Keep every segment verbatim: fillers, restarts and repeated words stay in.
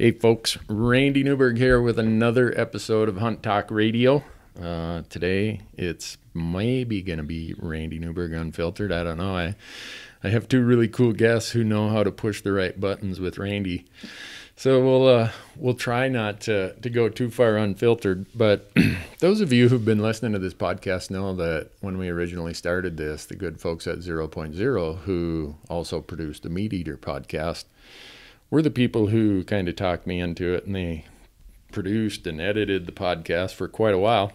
Hey folks, Randy Newberg here with another episode of Hunt Talk Radio. Uh, today it's maybe going to be Randy Newberg Unfiltered. I don't know. I, I have two really cool guests who know how to push the right buttons with Randy. So we'll, uh, we'll try not to, to go too far unfiltered. But those of you who've been listening to this podcast know that when we originally started this, the good folks at zero point zero, who also produced the Meat Eater podcast, we're the people who kind of talked me into it, and they produced and edited the podcast for quite a while.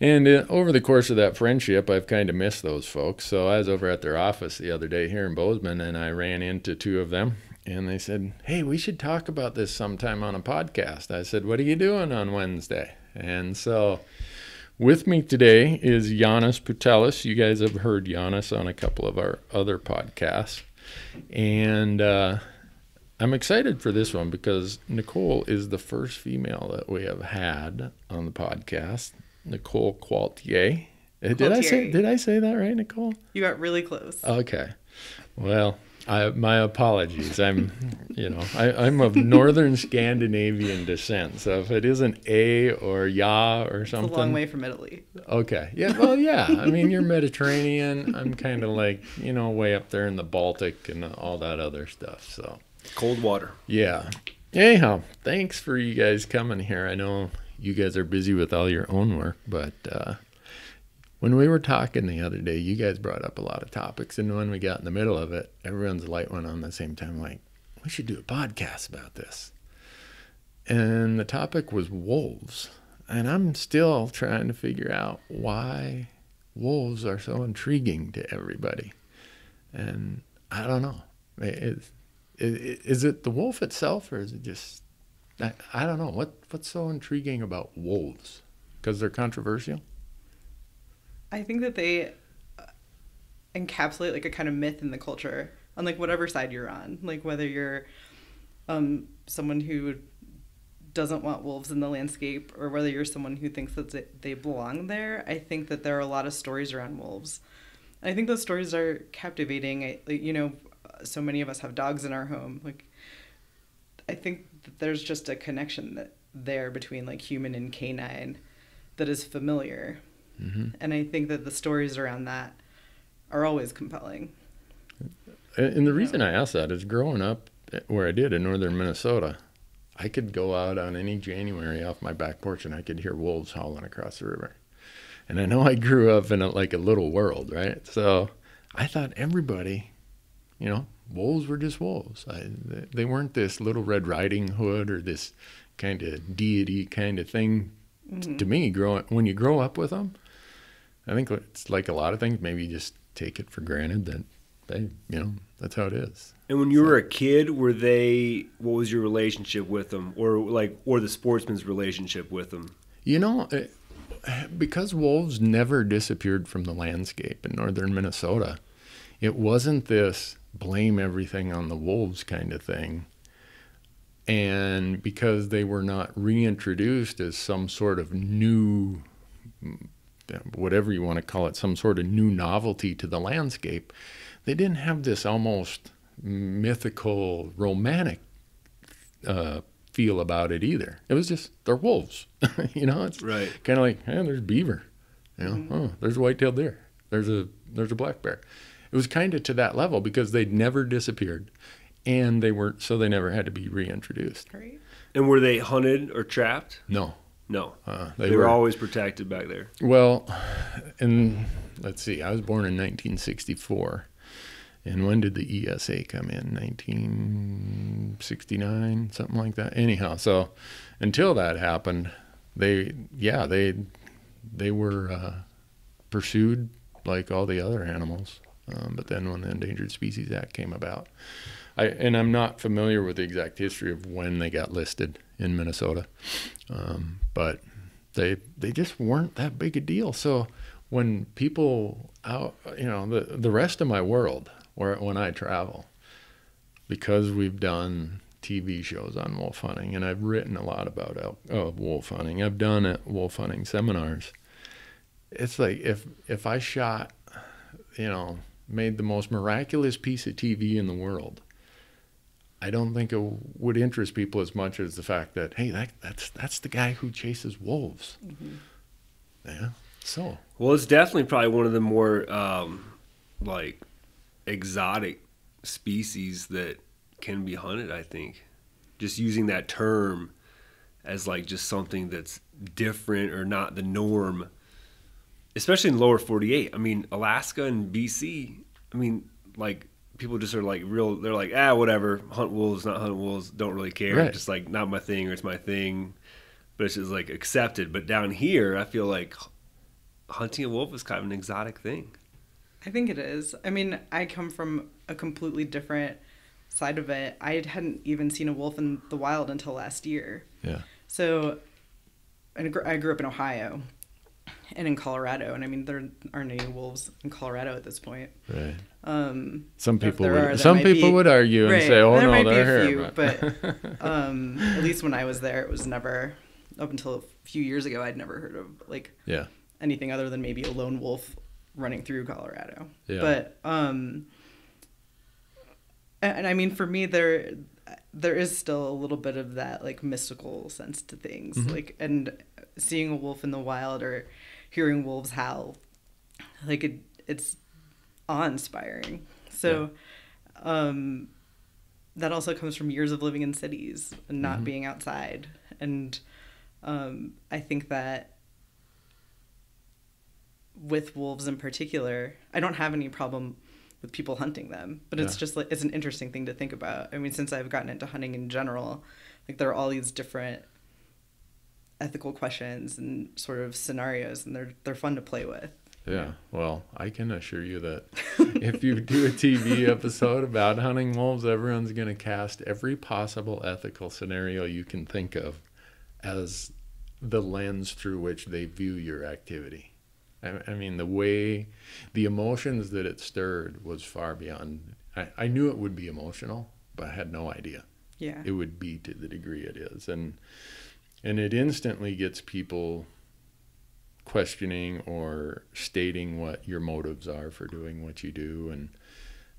And uh, over the course of that friendship, I've kind of missed those folks. So I was over at their office the other day here in Bozeman, and I ran into two of them, and they said, "Hey, we should talk about this sometime on a podcast." I said, "What are you doing on Wednesday?" And so with me today is Janis Putelis. You guys have heard Janis on a couple of our other podcasts. And uh, I'm excited for this one because Nicole is the first female that we have had on the podcast. Nicole Qualtieri. Qualtieri. Did I say did I say that right, Nicole? You got really close. Okay. Well, I, my apologies. I'm, you know, I, I'm of northern Scandinavian descent, so if it isn't a or ya or something, it's a long way from Italy. Okay, yeah, well, yeah. I mean, you're Mediterranean. I'm kind of like, you know, way up there in the Baltic and all that other stuff. So cold water. Yeah. Anyhow, thanks for you guys coming here. I know you guys are busy with all your own work, but uh, when we were talking the other day, you guys brought up a lot of topics, and when we got in the middle of it, everyone's light went on at the same time, like, we should do a podcast about this. And the topic was wolves, and I'm still trying to figure out why wolves are so intriguing to everybody. And I don't know. It's, is it the wolf itself, or is it just, I, I don't know, what what's so intriguing about wolves? Because they're controversial? I think that they encapsulate like a kind of myth in the culture, on like whatever side you're on, like whether you're um, someone who doesn't want wolves in the landscape or whether you're someone who thinks that they belong there. I think that there are a lot of stories around wolves. And I think those stories are captivating. I, you know, so many of us have dogs in our home. Like, I think that there's just a connection that there between like human and canine that is familiar. Mm-hmm. And I think that the stories around that are always compelling. And the reason I asked that is growing up where I did in northern Minnesota, I could go out on any January off my back porch and I could hear wolves howling across the river. And I know I grew up in a, like a little world, right? So I thought everybody, you know, wolves were just wolves. I, they weren't this Little Red Riding Hood or this kind of deity kind of thing. Mm-hmm. To me, growing, when you grow up with them, I think it's like a lot of things, maybe you just take it for granted that they, you know, that's how it is. And when you so. were a kid, were they, what was your relationship with them? Or like, or the sportsman's relationship with them? You know, it, because wolves never disappeared from the landscape in northern Minnesota, it wasn't this blame everything on the wolves kind of thing. And because they were not reintroduced as some sort of new, whatever you want to call it, some sort of new novelty to the landscape, they didn't have this almost mythical, romantic uh, feel about it either. It was just, they're wolves. You know, it's right. Kind of like, eh, there's beaver. You know, mm-hmm. Oh, there's a white-tailed deer. There's a, there's a black bear. It was kind of to that level because they'd never disappeared. And they weren't, so they never had to be reintroduced. Right. And were they hunted or trapped? No. No. Uh, they they were, were always protected back there. Well, and let's see, I was born in nineteen sixty-four. And when did the E S A come in? nineteen sixty-nine, something like that. Anyhow, so until that happened, they, yeah, they, they were uh, pursued like all the other animals. Um, but then when the Endangered Species Act came about, I, and I'm not familiar with the exact history of when they got listed in Minnesota, um, but they they just weren't that big a deal. So when people out, you know, the the rest of my world, where when I travel, because we've done T V shows on wolf hunting, and I've written a lot about elk, oh, wolf hunting. I've done at wolf hunting seminars. It's like if if I shot, you know, made the most miraculous piece of T V in the world, I don't think it would interest people as much as the fact that, hey, that that's that's the guy who chases wolves. Mm-hmm. Yeah. So. Well, it's definitely probably one of the more um, like exotic species that can be hunted, I think. Just using that term as like just something that's different or not the norm, especially in lower forty-eight. I mean, Alaska and B C, I mean, like people just are like real, they're like, ah, whatever, hunt wolves, not hunt wolves, don't really care. Right. Just like not my thing or it's my thing, but it's just like accepted. But down here, I feel like hunting a wolf is kind of an exotic thing. I think it is. I mean, I come from a completely different side of it. I hadn't even seen a wolf in the wild until last year. Yeah. So I grew up in Ohio and in Colorado, and I mean, there aren't any wolves in Colorado at this point. Right. Um, some people would, are, some people be, would argue right, and say, oh, there no, might they're be a here. Few, but um, at least when I was there, it was never, up until a few years ago, I'd never heard of like yeah. anything other than maybe a lone wolf running through Colorado. Yeah. But, um, and, and I mean, for me, there, there is still a little bit of that like mystical sense to things. Mm-hmm. Like, and seeing a wolf in the wild or hearing wolves howl, like it, it's awe-inspiring. So, yeah. um, that also comes from years of living in cities and not mm-hmm. being outside. And, um, I think that with wolves in particular, I don't have any problem with people hunting them, but yeah. it's just like, it's an interesting thing to think about. I mean, since I've gotten into hunting in general, like there are all these different ethical questions and sort of scenarios, and they're, they're fun to play with. Yeah. Well, I can assure you that if you do a T V episode about hunting wolves, everyone's going to cast every possible ethical scenario you can think of as the lens through which they view your activity. I mean, the way, the emotions that it stirred was far beyond, I, I knew it would be emotional, but I had no idea. Yeah. It would be to the degree it is. And, and it instantly gets people questioning or stating what your motives are for doing what you do. And,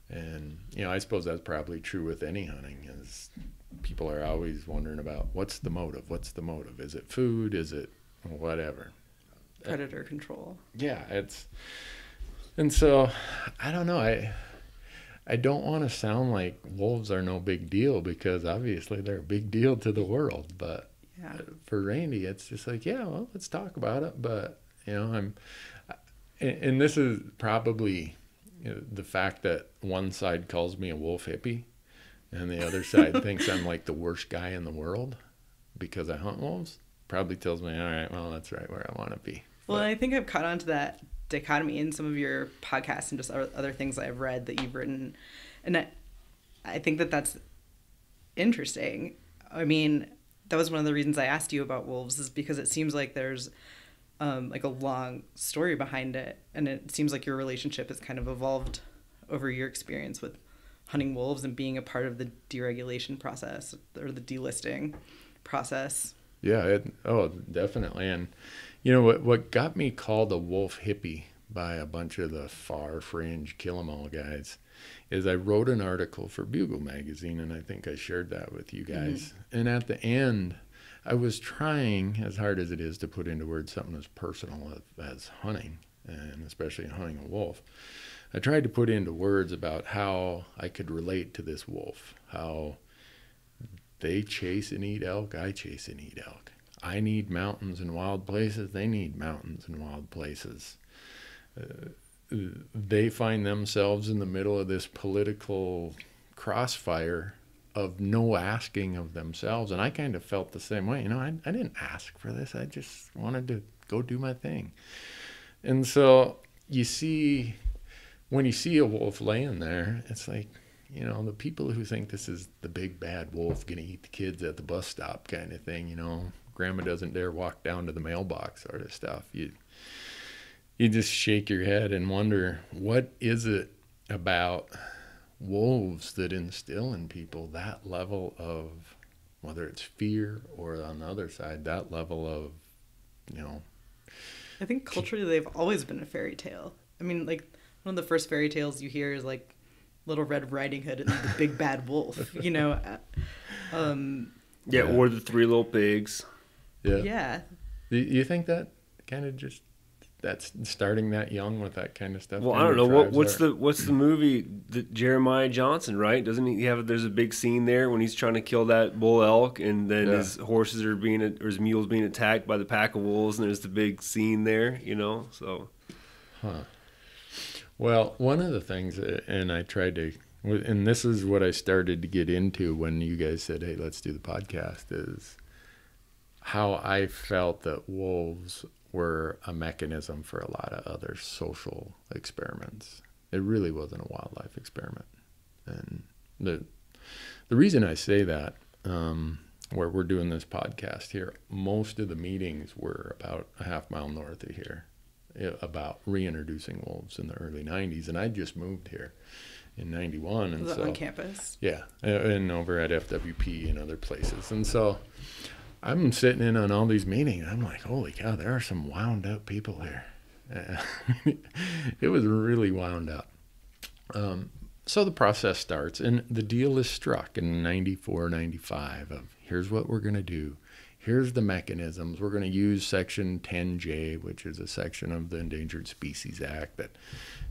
and, you know, I suppose that's probably true with any hunting, is people are always wondering about what's the motive? What's the motive? Is it food? Is it whatever? Predator control. Yeah, it's, and so I don't know. I I don't want to sound like wolves are no big deal, because obviously they're a big deal to the world. But yeah. for Randy, it's just like, yeah, well, let's talk about it. But you know, I'm, and, and this is probably you know, the fact that one side calls me a wolf hippie, and the other side thinks I'm like the worst guy in the world because I hunt wolves. Probably tells me, all right, well, that's right where I want to be. Well, but I think I've caught on to that dichotomy in some of your podcasts and just other things I've read that you've written. And I, I think that that's interesting. I mean, that was one of the reasons I asked you about wolves, is because it seems like there's um, like a long story behind it. And it seems like your relationship has kind of evolved over your experience with hunting wolves and being a part of the deregulation process or the delisting process. Yeah, it, oh, definitely. And, you know, what what got me called a wolf hippie by a bunch of the far fringe kill 'em all guys is I wrote an article for Bugle Magazine, and I think I shared that with you guys. Mm-hmm. And at the end, I was trying, as hard as it is, to put into words something as personal as, as hunting, and especially hunting a wolf. I tried to put into words about how I could relate to this wolf, how they chase and eat elk, I chase and eat elk. I need mountains and wild places, they need mountains and wild places. Uh, they find themselves in the middle of this political crossfire of no asking of themselves. And I kind of felt the same way. You know, I, I didn't ask for this. I just wanted to go do my thing. And so you see, when you see a wolf laying there, it's like, you know, the people who think this is the big bad wolf going to eat the kids at the bus stop kind of thing, you know, grandma doesn't dare walk down to the mailbox sort of stuff. You, you just shake your head and wonder, what is it about wolves that instill in people that level of, whether it's fear or on the other side, that level of, you know. I think culturally they've always been a fairy tale. I mean, like one of the first fairy tales you hear is like Little Red Riding Hood and the Big Bad Wolf, you know. Um, yeah, yeah, or the Three Little Pigs. Yeah. Yeah. Do you think that kind of just that's starting that young with that kind of stuff? Well, I don't know what what's are... the what's the movie that Jeremiah Johnson, right? Doesn't he have? There's a big scene there when he's trying to kill that bull elk, and then yeah. his horses are being or his mules being attacked by the pack of wolves, and there's the big scene there, you know. So, huh. Well, one of the things, and I tried to, and this is what I started to get into when you guys said, hey, let's do the podcast, is how I felt that wolves were a mechanism for a lot of other social experiments. It really wasn't a wildlife experiment. And the the reason I say that, um, where we're doing this podcast here, most of the meetings were about a half mile north of here, about reintroducing wolves in the early nineties, and I just moved here in ninety-one, and so on campus, yeah, and over at F W P and other places. And so I'm sitting in on all these meetings, and I'm like, holy cow, there are some wound up people here. It was really wound up. Um, so the process starts, and the deal is struck in ninety-four, ninety-five of here's what we're going to do. Here's the mechanisms. We're going to use section ten J, which is a section of the Endangered Species Act that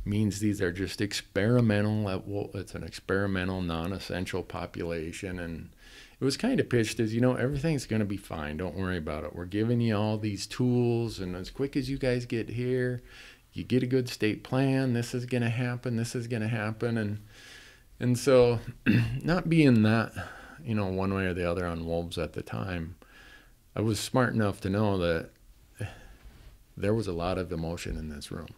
means these are just experimental. It's an experimental, non-essential population. And it was kind of pitched as, you know, everything's going to be fine. Don't worry about it. We're giving you all these tools. And as quick as you guys get here, you get a good state plan. This is going to happen. This is going to happen. And, and so not being that, you know, one way or the other on wolves at the time, I was smart enough to know that there was a lot of emotion in this room.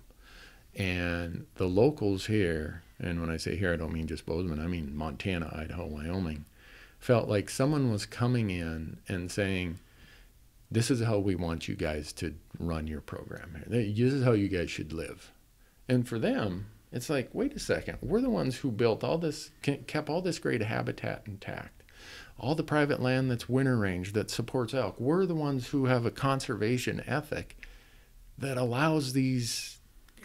And the locals here, and when I say here, I don't mean just Bozeman, I mean Montana, Idaho, Wyoming, felt like someone was coming in and saying, this is how we want you guys to run your program here. This is how you guys should live. And for them, it's like, wait a second, we're the ones who built all this, kept all this great habitat intact. All the private land that's winter range that supports elk, we're the ones who have a conservation ethic that allows these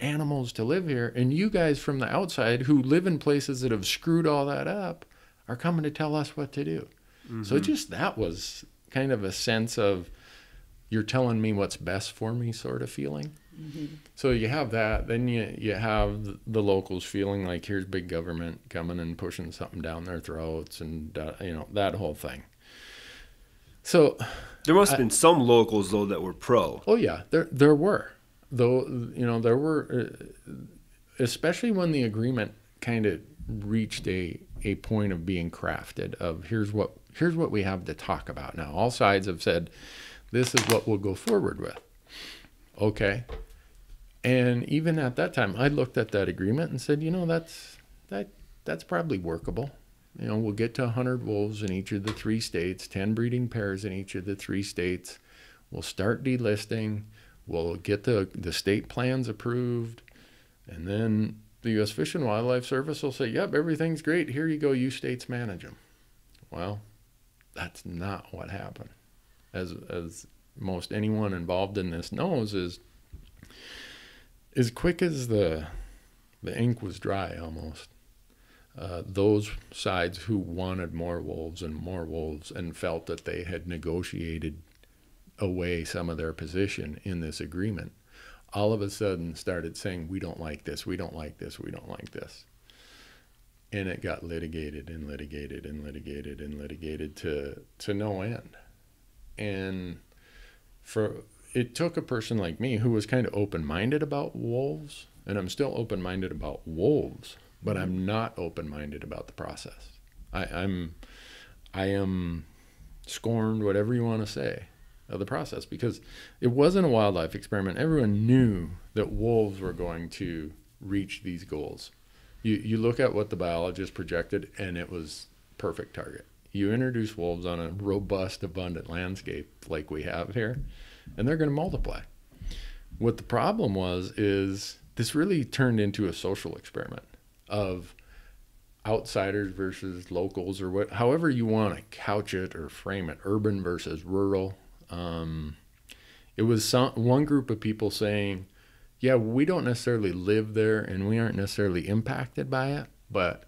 animals to live here. And you guys from the outside who live in places that have screwed all that up are coming to tell us what to do. Mm-hmm. So just that was kind of a sense of you're telling me what's best for me sort of feeling. Mm-hmm. So you have that. Then you, you have the locals feeling like here's big government coming and pushing something down their throats and, uh, you know, that whole thing. So there must have I, been some locals, though, that were pro. Oh, yeah, there there were. Though, you know, there were, especially when the agreement kind of reached a, a point of being crafted of here's what here's what we have to talk about now. All sides have said this is what we'll go forward with. Okay. And even at that time, I looked at that agreement and said, you know, that's that that's probably workable. You know, we'll get to one hundred wolves in each of the three states, ten breeding pairs in each of the three states. We'll start delisting. We'll get the, the state plans approved. And then the U S Fish and Wildlife Service will say, yep, everything's great. Here you go. You states manage them. Well, that's not what happened. As as most anyone involved in this knows, is as quick as the the ink was dry almost, uh, those sides who wanted more wolves and more wolves and felt that they had negotiated away some of their position in this agreement, all of a sudden started saying, we don't like this, we don't like this, we don't like this. And it got litigated and litigated and litigated and litigated to, to no end. And for it took a person like me who was kind of open-minded about wolves, and I'm still open-minded about wolves, but I'm not open-minded about the process. I, I'm, I am scorned, whatever you want to say, of the process, because it wasn't a wildlife experiment. Everyone knew that wolves were going to reach these goals. You, you look at what the biologist projected, and it was perfect target. You introduce wolves on a robust, abundant landscape like we have here, and they're going to multiply. What the problem was is this really turned into a social experiment of outsiders versus locals, or what, however you want to couch it or frame it, urban versus rural. Um, it was some, one group of people saying, yeah, we don't necessarily live there and we aren't necessarily impacted by it, but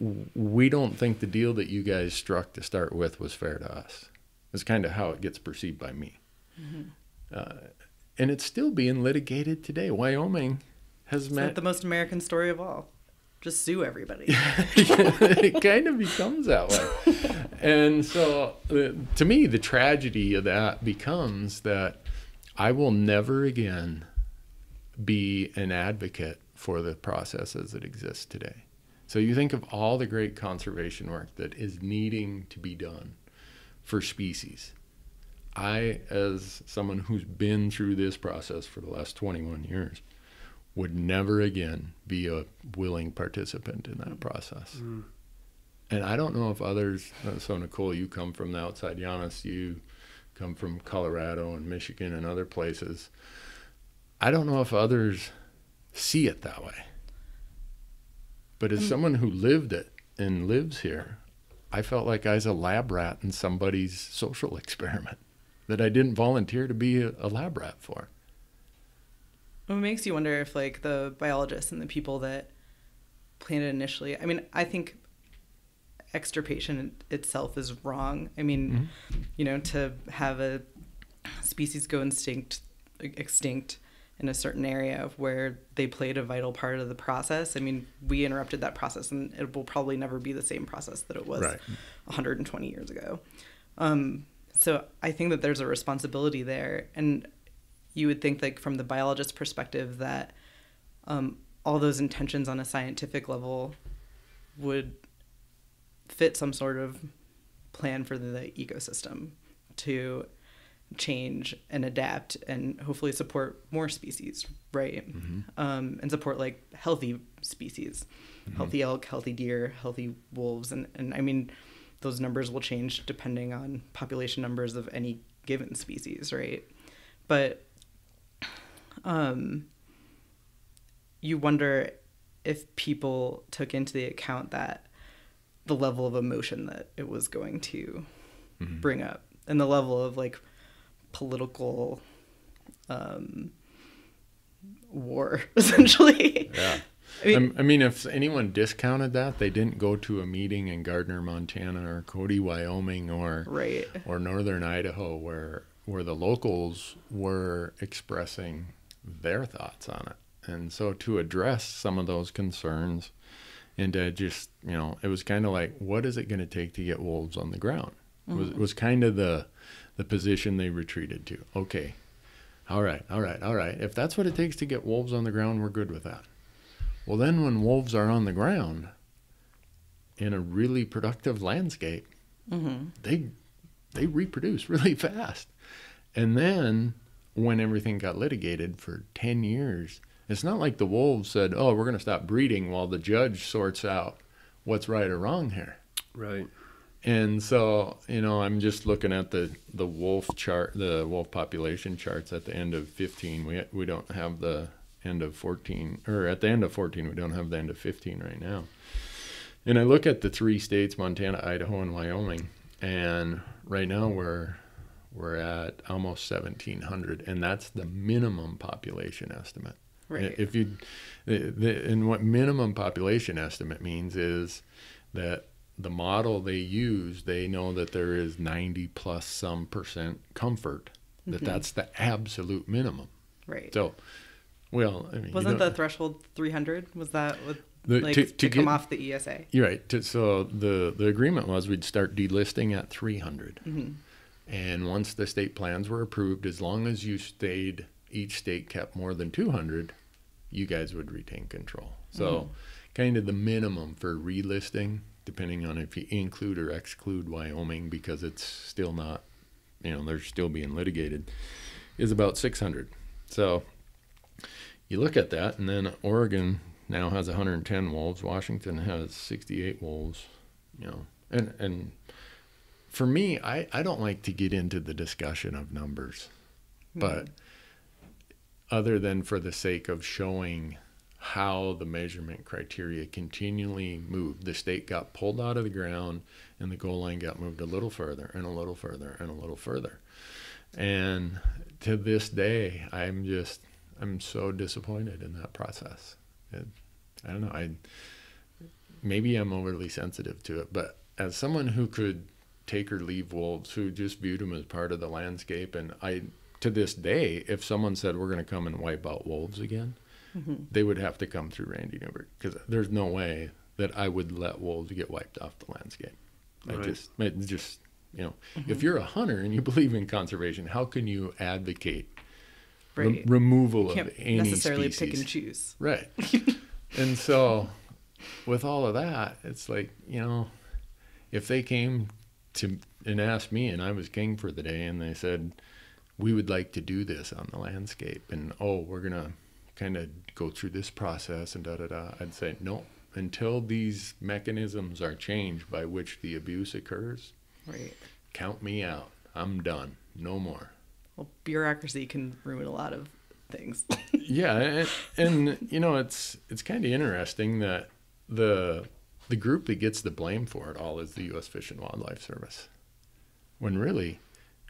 we don't think the deal that you guys struck to start with was fair to us. That's kind of how it gets perceived by me. Mm-hmm. Uh, and it's still being litigated today. Wyoming has met... It's not the most American story of all. Just sue everybody. It kind of becomes that way. And so uh, to me, the tragedy of that becomes that I will never again be an advocate for the processes that exist today. So you think of all the great conservation work that is needing to be done for species. I, as someone who's been through this process for the last twenty-one years, would never again be a willing participant in that process. Mm. And I don't know if others, so Nicole, you come from the outside, Janis, you come from Colorado and Michigan and other places. I don't know if others see it that way. But as someone who lived it and lives here, I felt like I was a lab rat in somebody's social experiment that I didn't volunteer to be a, a lab rat for. It makes you wonder if, like, the biologists and the people that planted initially, I mean, I think extirpation itself is wrong. I mean, mm-hmm. you know, to have a species go extinct, extinct in a certain area where they played a vital part of the process. I mean, we interrupted that process, and it will probably never be the same process that it was right. one hundred twenty years ago. Um, so I think that there's a responsibility there. And you would think, like, from the biologist's perspective, that um, all those intentions on a scientific level would fit some sort of plan for the ecosystem to change and adapt and hopefully support more species, right? Mm-hmm. um, and support, like, healthy species, mm-hmm. healthy elk, healthy deer, healthy wolves. And, and I mean, those numbers will change depending on population numbers of any given species, right? But um, you wonder if people took into the account that the level of emotion that it was going to mm-hmm. bring up, and the level of, like, political um, war, essentially. Yeah. I mean, I mean, if anyone discounted that, they didn't go to a meeting in Gardner, Montana, or Cody, Wyoming, or right. or northern Idaho, where where the locals were expressing their thoughts on it. And so to address some of those concerns, and to just, you know, it was kind of like, what is it going to take to get wolves on the ground? Mm-hmm. was was kind of the the position they retreated to. Okay, all right, all right, all right. If that's what it takes to get wolves on the ground, we're good with that. Well, then when wolves are on the ground in a really productive landscape, mm-hmm. they they reproduce really fast. And then when everything got litigated for ten years, it's not like the wolves said, oh, we're going to stop breeding while the judge sorts out what's right or wrong here. Right. And so, you know, I'm just looking at the, the wolf chart, the wolf population charts at the end of fifteen. We we don't have the end of fourteen, or at the end of fourteen, we don't have the end of fifteen right now. And I look at the three states, Montana, Idaho, and Wyoming, and right now we're we're at almost seventeen hundred, and that's the minimum population estimate. Right. If you, and what minimum population estimate means is that the model they use, they know that there is ninety plus some percent comfort, that mm-hmm. that's the absolute minimum. Right. So, well, I mean, wasn't you know, the threshold three hundred? Was that with, the, like, to, to, to get, come off the E S A? You're right. To, so the, the agreement was we'd start delisting at three hundred. Mm-hmm. And once the state plans were approved, as long as you stayed, each state kept more than two hundred, you guys would retain control. So mm-hmm. kind of the minimum for relisting, depending on if you include or exclude Wyoming, because it's still not, you know, they're still being litigated, is about six hundred. So you look at that, and then Oregon now has one hundred ten wolves. Washington has sixty-eight wolves, you know. And and for me, I, I don't like to get into the discussion of numbers, mm-hmm. but other than for the sake of showing how the measurement criteria continually moved. The state got pulled out of the ground, and the goal line got moved a little further and a little further and a little further. And to this day, I'm just, I'm so disappointed in that process. It, I don't know. I maybe I'm overly sensitive to it, but as someone who could take or leave wolves, who just viewed them as part of the landscape, and I, to this day, if someone said we're going to come and wipe out wolves again, mm-hmm. they would have to come through Randy Newberg, because there's no way that I would let wolves get wiped off the landscape. Right. I just, I just, you know, mm-hmm. if you're a hunter and you believe in conservation, how can you advocate right. re- removal you of any necessarily species? Pick and choose, right? And so, with all of that, it's like, you know, if they came to and asked me, and I was king for the day, and they said, we would like to do this on the landscape, and oh, we're gonna kind of go through this process and da da da, I'd say no. Until these mechanisms are changed by which the abuse occurs, right? Count me out. I'm done. No more. Well, bureaucracy can ruin a lot of things. Yeah, and, and you know, it's it's kind of interesting that the the group that gets the blame for it all is the U S Fish and Wildlife Service, when really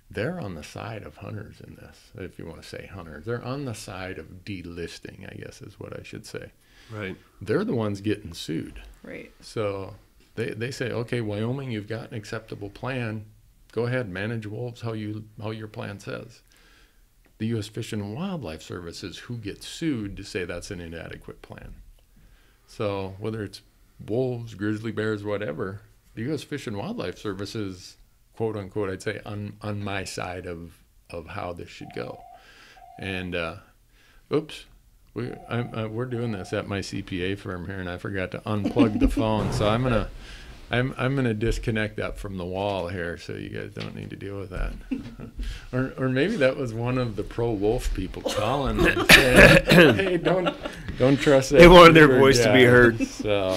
they're on the side of hunters in this. If you want to say hunters, they're on the side of delisting, I guess is what I should say. Right. They're the ones getting sued. Right. So they, they say, okay, Wyoming, you've got an acceptable plan. Go ahead, manage wolves how you how your plan says. The U S Fish and Wildlife Service is who gets sued to say that's an inadequate plan. So whether it's wolves, grizzly bears, whatever, the U S Fish and Wildlife Service is, quote unquote, I'd say on on my side of of how this should go. And uh, oops. We, I, I, we're doing this at my C P A firm here, and I forgot to unplug the phone, so I'm gonna, I'm I'm gonna disconnect that from the wall here, so you guys don't need to deal with that. or or maybe that was one of the pro wolf people calling and saying, "Hey, don't don't trust that." They wanted their voice guy. To be heard. So,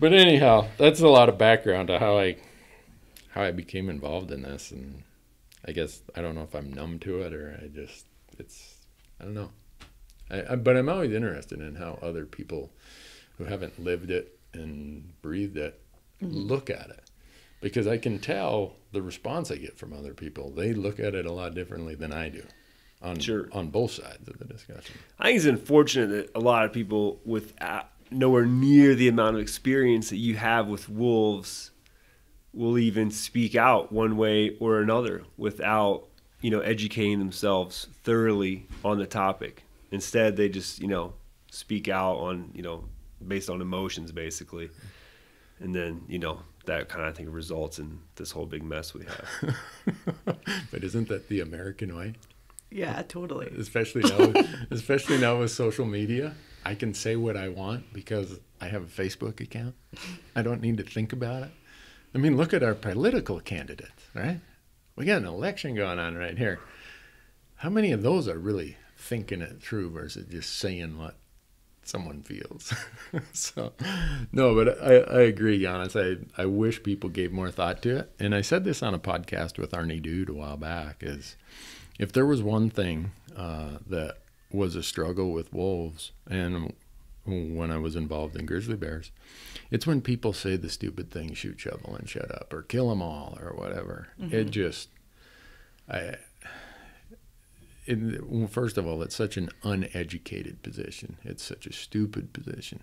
but anyhow, that's a lot of background to how I how I became involved in this, and I guess I don't know if I'm numb to it or I just it's I don't know. I, I, but I'm always interested in how other people who haven't lived it and breathed it mm-hmm. look at it, because I can tell the response I get from other people. They look at it a lot differently than I do on sure. on both sides of the discussion. I think it's unfortunate that a lot of people with nowhere near the amount of experience that you have with wolves will even speak out one way or another without, you know, educating themselves thoroughly on the topic. Instead, they just, you know, speak out on, you know, based on emotions, basically. And then, you know, that kind of thing results in this whole big mess we have. But isn't that the American way? Yeah, totally. Especially now, especially now with social media. I can say what I want because I have a Facebook account. I don't need to think about it. I mean, look at our political candidates, right? We got an election going on right here. How many of those are really thinking it through versus just saying what someone feels? So no, but I, I agree, Janis. I, I wish people gave more thought to it. And I said this on a podcast with Arnie Dude a while back, is if there was one thing uh, that was a struggle with wolves and when I was involved in grizzly bears, it's when people say the stupid thing, shoot, shovel, and shut up, or kill them all, or whatever. Mm-hmm. It just... I. It, well, first of all, it's such an uneducated position. It's such a stupid position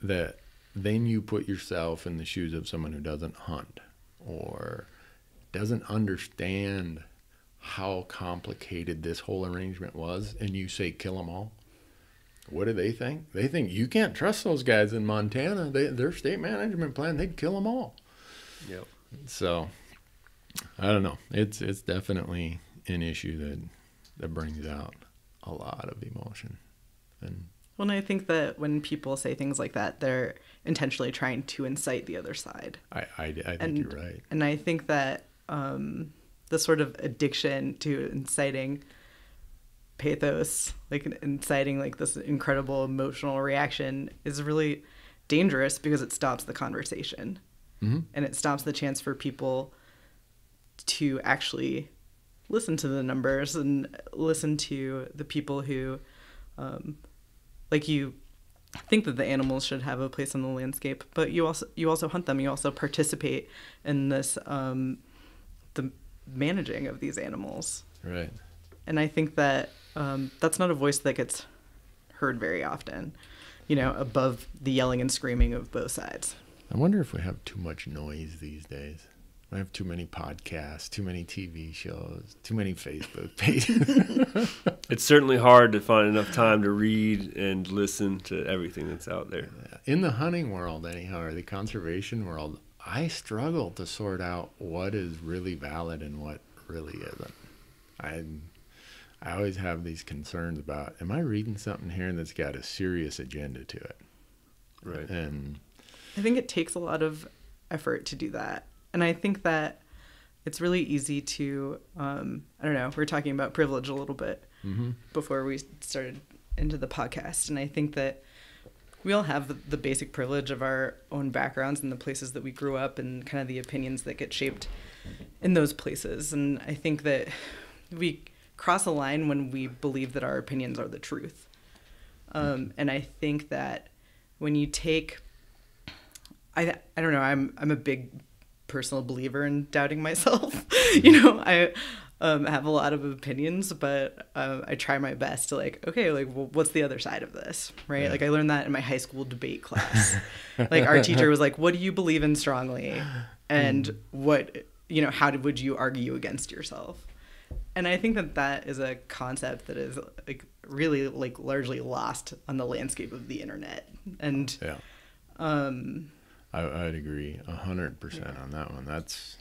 that then you put yourself in the shoes of someone who doesn't hunt or doesn't understand how complicated this whole arrangement was, and you say kill them all. What do they think? They think you can't trust those guys in Montana. They, their state management plan, they'd kill them all. Yep. So I don't know. It's it's definitely an issue that that brings out a lot of emotion. And well, and I think that when people say things like that, they're intentionally trying to incite the other side. I, I, I think and, you're right. And I think that um, the sort of addiction to inciting pathos, like inciting like this incredible emotional reaction, is really dangerous because it stops the conversation. Mm-hmm. And it stops the chance for people to actually listen to the numbers and listen to the people who, um, like you think that the animals should have a place on the landscape, but you also, you also hunt them. You also participate in this, um, the managing of these animals. Right. And I think that, um, that's not a voice that gets heard very often. you know, above the yelling and screaming of both sides. I wonder if we have too much noise these days. I have too many podcasts, too many T V shows, too many Facebook pages. It's certainly hard to find enough time to read and listen to everything that's out there. In the hunting world, anyhow, or the conservation world, I struggle to sort out what is really valid and what really isn't. I, I always have these concerns about, am I reading something here that's got a serious agenda to it? Right. And I think it takes a lot of effort to do that. And I think that it's really easy to, um, I don't know, we were talking about privilege a little bit mm-hmm. before we started into the podcast. And I think that we all have the basic privilege of our own backgrounds and the places that we grew up and kind of the opinions that get shaped in those places. And I think that we cross a line when we believe that our opinions are the truth. Um, and I think that when you take, I, I don't know, I'm, I'm a big personal believer in doubting myself. You know, I um, have a lot of opinions, but uh, I try my best to like, okay, like, well, what's the other side of this, right? Yeah. Like, I learned that in my high school debate class. Like, our teacher was like, what do you believe in strongly? And mm. what, you know, how would you argue against yourself? And I think that that is a concept that is like really like largely lost on the landscape of the internet. And yeah. um I, I'd agree one hundred percent yeah. on that one. That's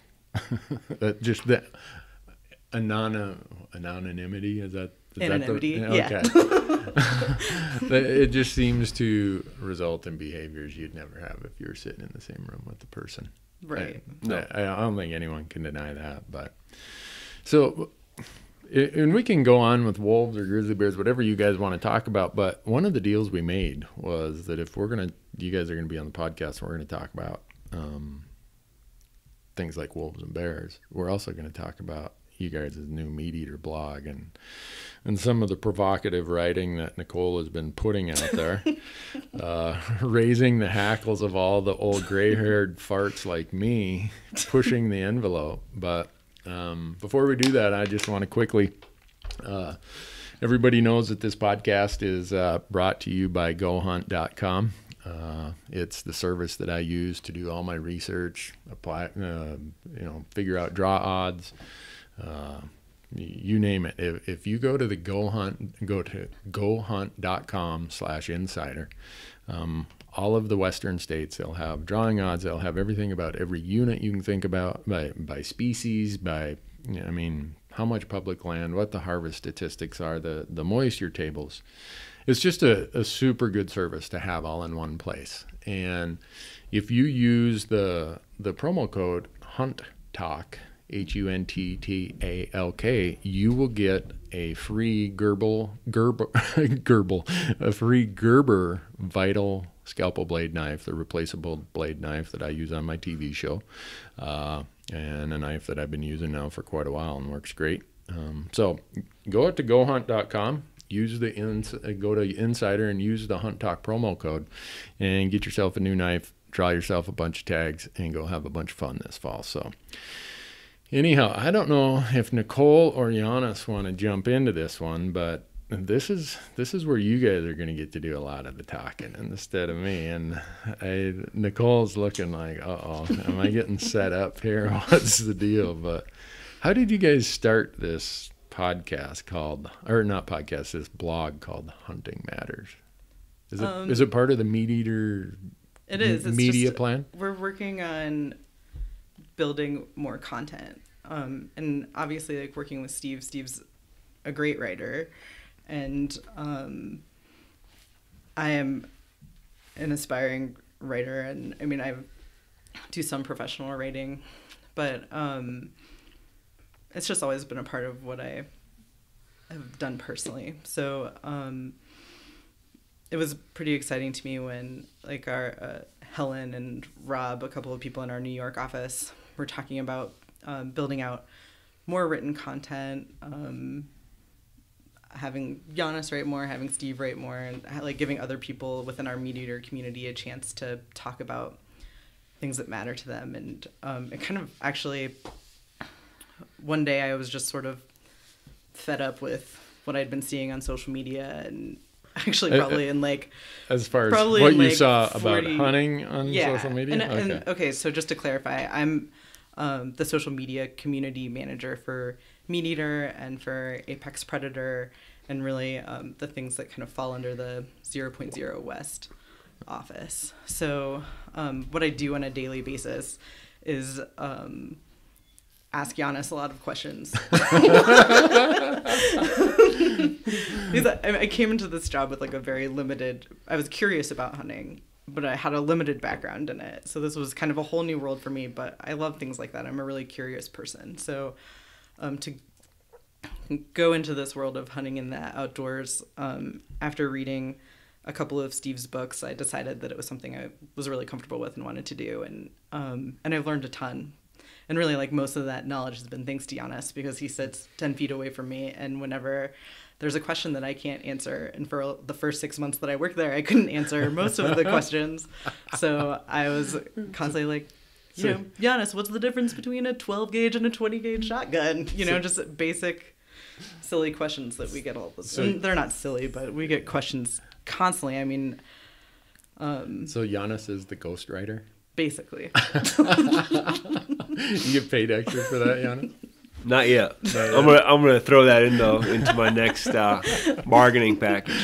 that just that anon anonymity is that is anonymity. That the, okay. Yeah. It just seems to result in behaviors you'd never have if you were sitting in the same room with the person. Right. I, no. I, I don't think anyone can deny that. But so, and we can go on with wolves or grizzly bears, whatever you guys want to talk about. But one of the deals we made was that if we're going to, you guys are going to be on the podcast, and we're going to talk about um, things like wolves and bears. We're also going to talk about you guys' new Meat Eater blog and and some of the provocative writing that Nicole has been putting out there, uh, raising the hackles of all the old gray-haired farts like me, pushing the envelope. But Um, before we do that, I just want to quickly, uh, everybody knows that this podcast is uh, brought to you by Go Hunt dot com. Uh, it's the service that I use to do all my research, apply, uh, you know, figure out draw odds, uh, you name it. If, if you go to the Go Hunt, go to Go Hunt dot com slash insider, um, all of the Western states, they'll have drawing odds. They'll have everything about every unit you can think about by, by species, by, you know, I mean, how much public land, what the harvest statistics are, the, the moisture tables. It's just a, a super good service to have all in one place. And if you use the, the promo code Hunt Talk, H U N T T A L K, you will get a free Gerber, Gerber, Gerber, a free Gerber Vital Scalpel Blade Knife, the replaceable blade knife that I use on my T V show, uh, and a knife that I've been using now for quite a while and works great. Um, so go out to Go Hunt dot com, use the ins go to Insider and use the Hunt Talk promo code and get yourself a new knife, draw yourself a bunch of tags, and go have a bunch of fun this fall. So anyhow, I don't know if Nicole or Janis want to jump into this one, but this is this is where you guys are going to get to do a lot of the talking instead of me. And I, Nicole's looking like, uh-oh, am I getting set up here? What's the deal? But how did you guys start this podcast called, or not podcast, this blog called Hunting Matters? Is it, um, is it part of the Meat Eater it is. It's media just, plan? We're working on building more content. Um, and obviously, like, working with Steve, Steve's a great writer. And um, I am an aspiring writer, and I mean, I do some professional writing, but um, it's just always been a part of what I have done personally. So um, it was pretty exciting to me when like our uh, Helen and Rob, a couple of people in our New York office, were talking about um, building out more written content, um, having Janis write more, having Steve write more, and like giving other people within our Meat Eater community a chance to talk about things that matter to them. And um, it kind of actually, one day I was just sort of fed up with what I'd been seeing on social media, and I actually probably in like as far as probably what you like saw forty, about hunting on yeah. social media. And, okay. And, okay, so just to clarify, I'm um, the social media community manager for Meat Eater and for Apex Predator, and really um, the things that kind of fall under the zero point zero West office. So um, what I do on a daily basis is um, ask Janis a lot of questions. Because I, I came into this job with like a very limited, I was curious about hunting, but I had a limited background in it. So this was kind of a whole new world for me, but I love things like that. I'm a really curious person. So um, to go into this world of hunting in the outdoors, um, after reading a couple of Steve's books, I decided that it was something I was really comfortable with and wanted to do. And, um, and I've learned a ton. And really, like, most of that knowledge has been thanks to Janis, because he sits ten feet away from me. And whenever there's a question that I can't answer, and for the first six months that I worked there, I couldn't answer most of the questions. So I was constantly like, you so, know, Janis, what's the difference between a twelve gauge and a twenty gauge shotgun? You know, so, just basic, silly questions that we get all the time. So, and they're not silly, but we get questions constantly. I mean, um, so Janis is the ghostwriter? Basically. You get paid extra for that, Janis? Not yet. Not yet. I'm gonna I'm gonna throw that in though into my next uh, bargaining package.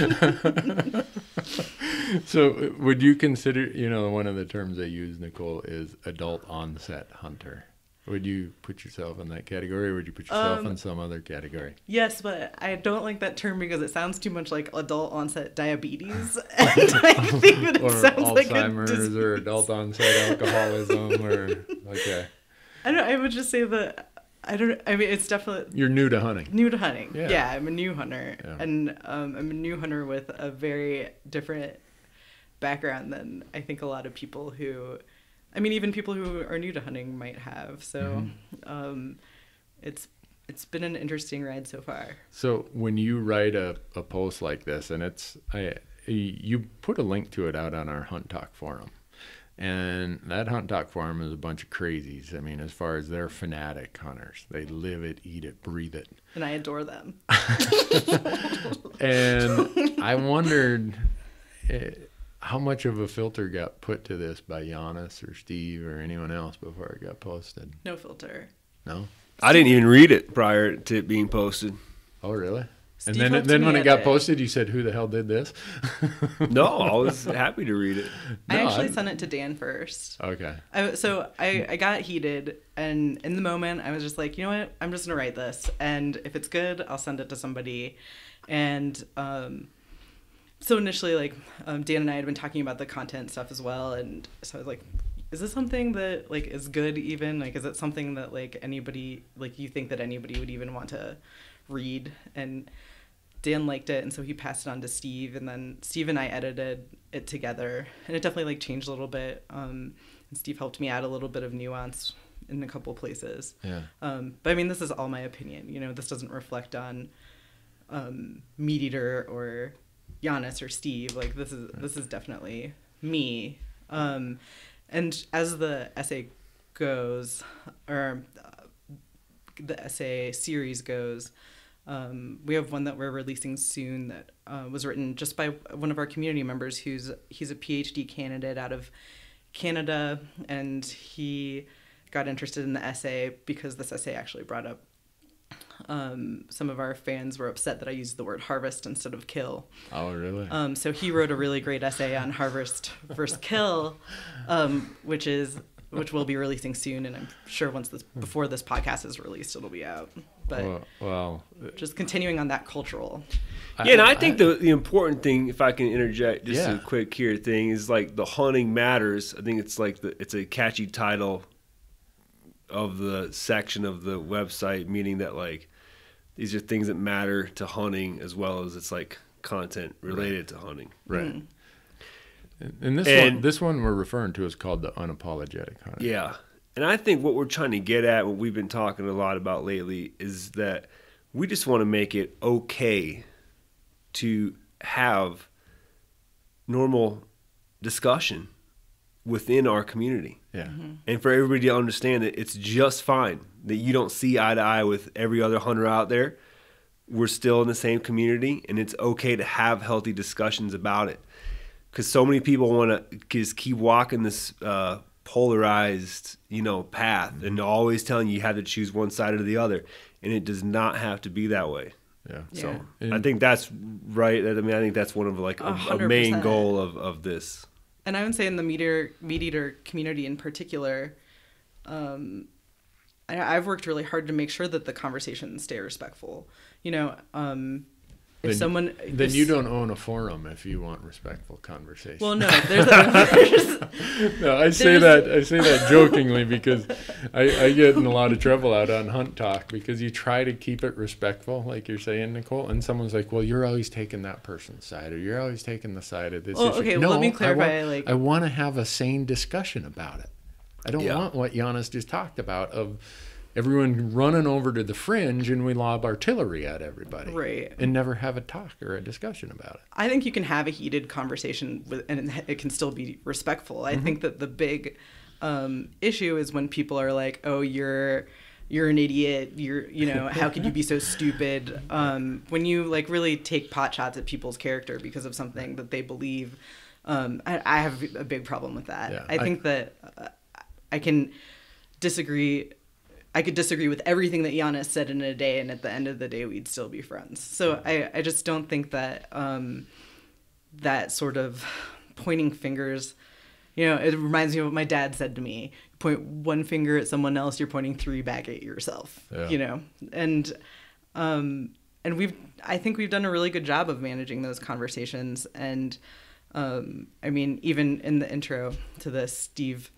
So, would you consider, you know, one of the terms they use, Nicole, is adult onset hunter? Would you put yourself in that category, or would you put yourself um, in some other category? Yes, but I don't like that term because it sounds too much like adult onset diabetes. And I think that it or sounds like Alzheimer's a disease. Or adult onset alcoholism or like a... I don't. I would just say that I don't. I mean, it's definitely you're new to hunting. New to hunting. Yeah, yeah I'm a new hunter, yeah. and um, I'm a new hunter with a very different background than I think a lot of people who, I mean, even people who are new to hunting might have. So, mm-hmm. um, it's it's been an interesting ride so far. So when you write a, a post like this, and it's I you put a link to it out on our Hunt Talk forum. And that Hunt Talk forum is a bunch of crazies. I mean, as far as they're fanatic hunters, they live it, eat it, breathe it. And I adore them. And I wondered how much of a filter got put to this by Janis or Steve or anyone else before it got posted. No filter. No? I didn't even read it prior to it being posted. Oh, really? Steve and then, then when it got it. posted, you said, "Who the hell did this?" No, I was happy to read it. No, I actually I... sent it to Dan first. Okay. I, so I, I got heated, and in the moment, I was just like, you know what? I'm just gonna write this, and if it's good, I'll send it to somebody. And um, so initially, like um, Dan and I had been talking about the content stuff as well, and so I was like, "Is this something that like is good? Even like, is it something that like anybody like you think that anybody would even want to read?" And Dan liked it, and so he passed it on to Steve, and then Steve and I edited it together, and it definitely like changed a little bit. Um, and Steve helped me add a little bit of nuance in a couple places. Yeah. Um, but I mean, this is all my opinion. You know, this doesn't reflect on um, Meat Eater or Janis or Steve. Like this is this is definitely me. Um, and as the essay goes, or uh, the essay series goes. Um, we have one that we're releasing soon that uh, was written just by one of our community members who's he's a PhD candidate out of Canada, and he got interested in the essay because this essay actually brought up um, some of our fans were upset that I used the word harvest instead of kill. Oh, really? Um, so he wrote a really great essay on harvest versus kill, um, which is which we'll be releasing soon, and I'm sure once this before this podcast is released, it'll be out. But well, well just continuing on that cultural. I, yeah, and I think I, the the important thing, if I can interject, just yeah. a quick here thing, is like the Hunting Matters. I think it's like the it's a catchy title of the section of the website, meaning that like these are things that matter to hunting as well as it's like content related right. to hunting. Right. Mm. And this and, one, this one we're referring to is called the unapologetic hunter. Yeah, and I think what we're trying to get at, what we've been talking a lot about lately, is that we just want to make it okay to have normal discussion within our community. Yeah, mm-hmm. And for everybody to understand that it's just fine that you don't see eye to eye with every other hunter out there, we're still in the same community, and it's okay to have healthy discussions about it. Because so many people want to just keep walking this uh, polarized, you know, path, mm-hmm. and always telling you you have to choose one side or the other, and it does not have to be that way. Yeah. yeah. So and I think that's right. I mean, I think that's one of like a, a main goal of, of this. And I would say in the meat eater, meat eater community in particular, um, I, I've worked really hard to make sure that the conversations stay respectful. You know, um, if then, someone... Then you don't own a forum if you want respectful conversation. Well, no, there's... A, there's no, I say, there's... That, I say that jokingly because I, I get in a lot of trouble out on Hunt Talk because you try to keep it respectful, like you're saying, Nicole, and someone's like, well, you're always taking that person's side, or you're always taking the side of this well, issue. Okay, no, well, let me clarify. I want, like... I want to have a sane discussion about it. I don't yeah. want what Janis just talked about of... everyone running over to the fringe and we lob artillery at everybody. Right. And never have a talk or a discussion about it. I think you can have a heated conversation with, and it can still be respectful. I mm-hmm. think that the big um, issue is when people are like, oh, you're you're an idiot. You're, you know, how could you be so stupid? Um, when you like really take pot shots at people's character because of something that they believe. Um, I, I have a big problem with that. Yeah, I think I, that uh, I can disagree I could disagree with everything that Janis said in a day, and at the end of the day, we'd still be friends. So I, I just don't think that um, that sort of pointing fingers, you know, it reminds me of what my dad said to me. You point one finger at someone else, you're pointing three back at yourself, yeah. you know. And um, and we've I think we've done a really good job of managing those conversations. And um, I mean, even in the intro to this, Steve...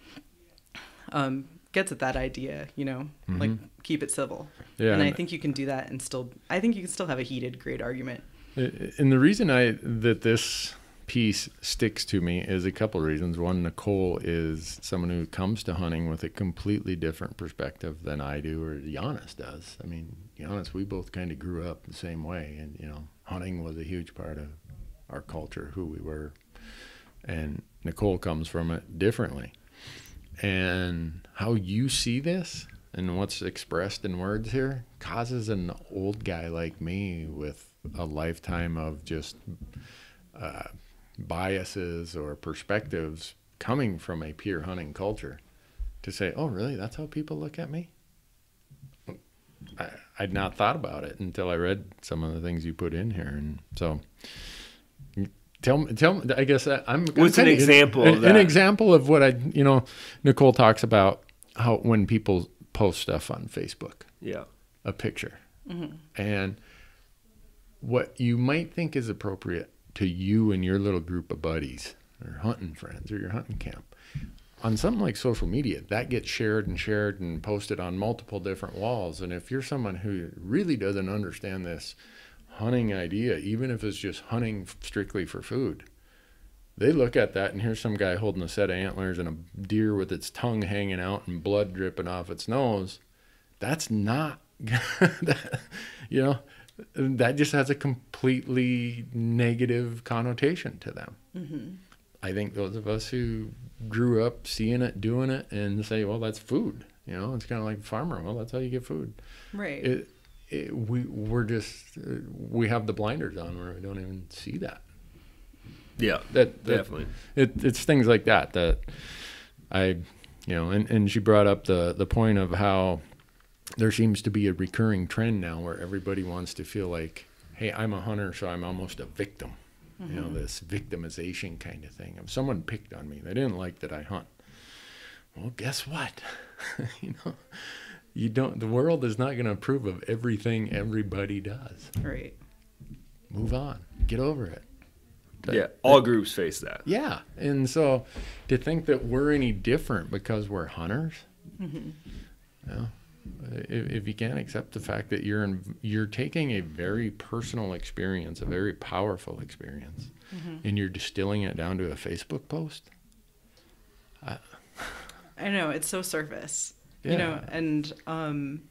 Um, gets at that idea, you know, mm-hmm. like keep it civil. Yeah, and I think you can do that and still, I think you can still have a heated, great argument. And the reason I, that this piece sticks to me is a couple of reasons. One, Nicole is someone who comes to hunting with a completely different perspective than I do or Janis does. I mean, Janis, we both kind of grew up the same way, and, you know, hunting was a huge part of our culture, who we were. And Nicole comes from it differently. And how you see this and what's expressed in words here causes an old guy like me with a lifetime of just uh, biases or perspectives coming from a pure hunting culture to say, oh, really? That's how people look at me? I, I'd not thought about it until I read some of the things you put in here. And so... Tell me, tell me, I guess I, I'm... What's I'm an example an, of that? An example of what I, you know, Nicole talks about how when people post stuff on Facebook. Yeah. A picture. Mm-hmm. And what you might think is appropriate to you and your little group of buddies or hunting friends or your hunting camp, on something like social media, that gets shared and shared and posted on multiple different walls. And if you're someone who really doesn't understand this hunting idea, even if it's just hunting strictly for food, they look at that and here's some guy holding a set of antlers and a deer with its tongue hanging out and blood dripping off its nose. That's not that, you know, that just has a completely negative connotation to them. Mm-hmm. I think those of us who grew up seeing it, doing it, and say, well, that's food, you know, it's kind of like farmer, well, that's how you get food, right? It, It, we we're just we have the blinders on where we don't even see that. Yeah, that, that definitely. It, it's things like that that I, you know, and and she brought up the the point of how there seems to be a recurring trend now where everybody wants to feel like, hey, I'm a hunter, so I'm almost a victim. Mm-hmm. You know, this victimization kind of thing. If someone picked on me, they didn't like that I hunt. Well, guess what? You know. You don't, the world is not going to approve of everything everybody does. Right. Move on. Get over it. But, yeah, all but, groups face that. Yeah. And so to think that we're any different because we're hunters, mm-hmm. you know, if, if you can't accept the fact that you're, in, you're taking a very personal experience, a very powerful experience, mm-hmm. and you're distilling it down to a Facebook post. I, I know. It's so surface. Yeah. You know, and um,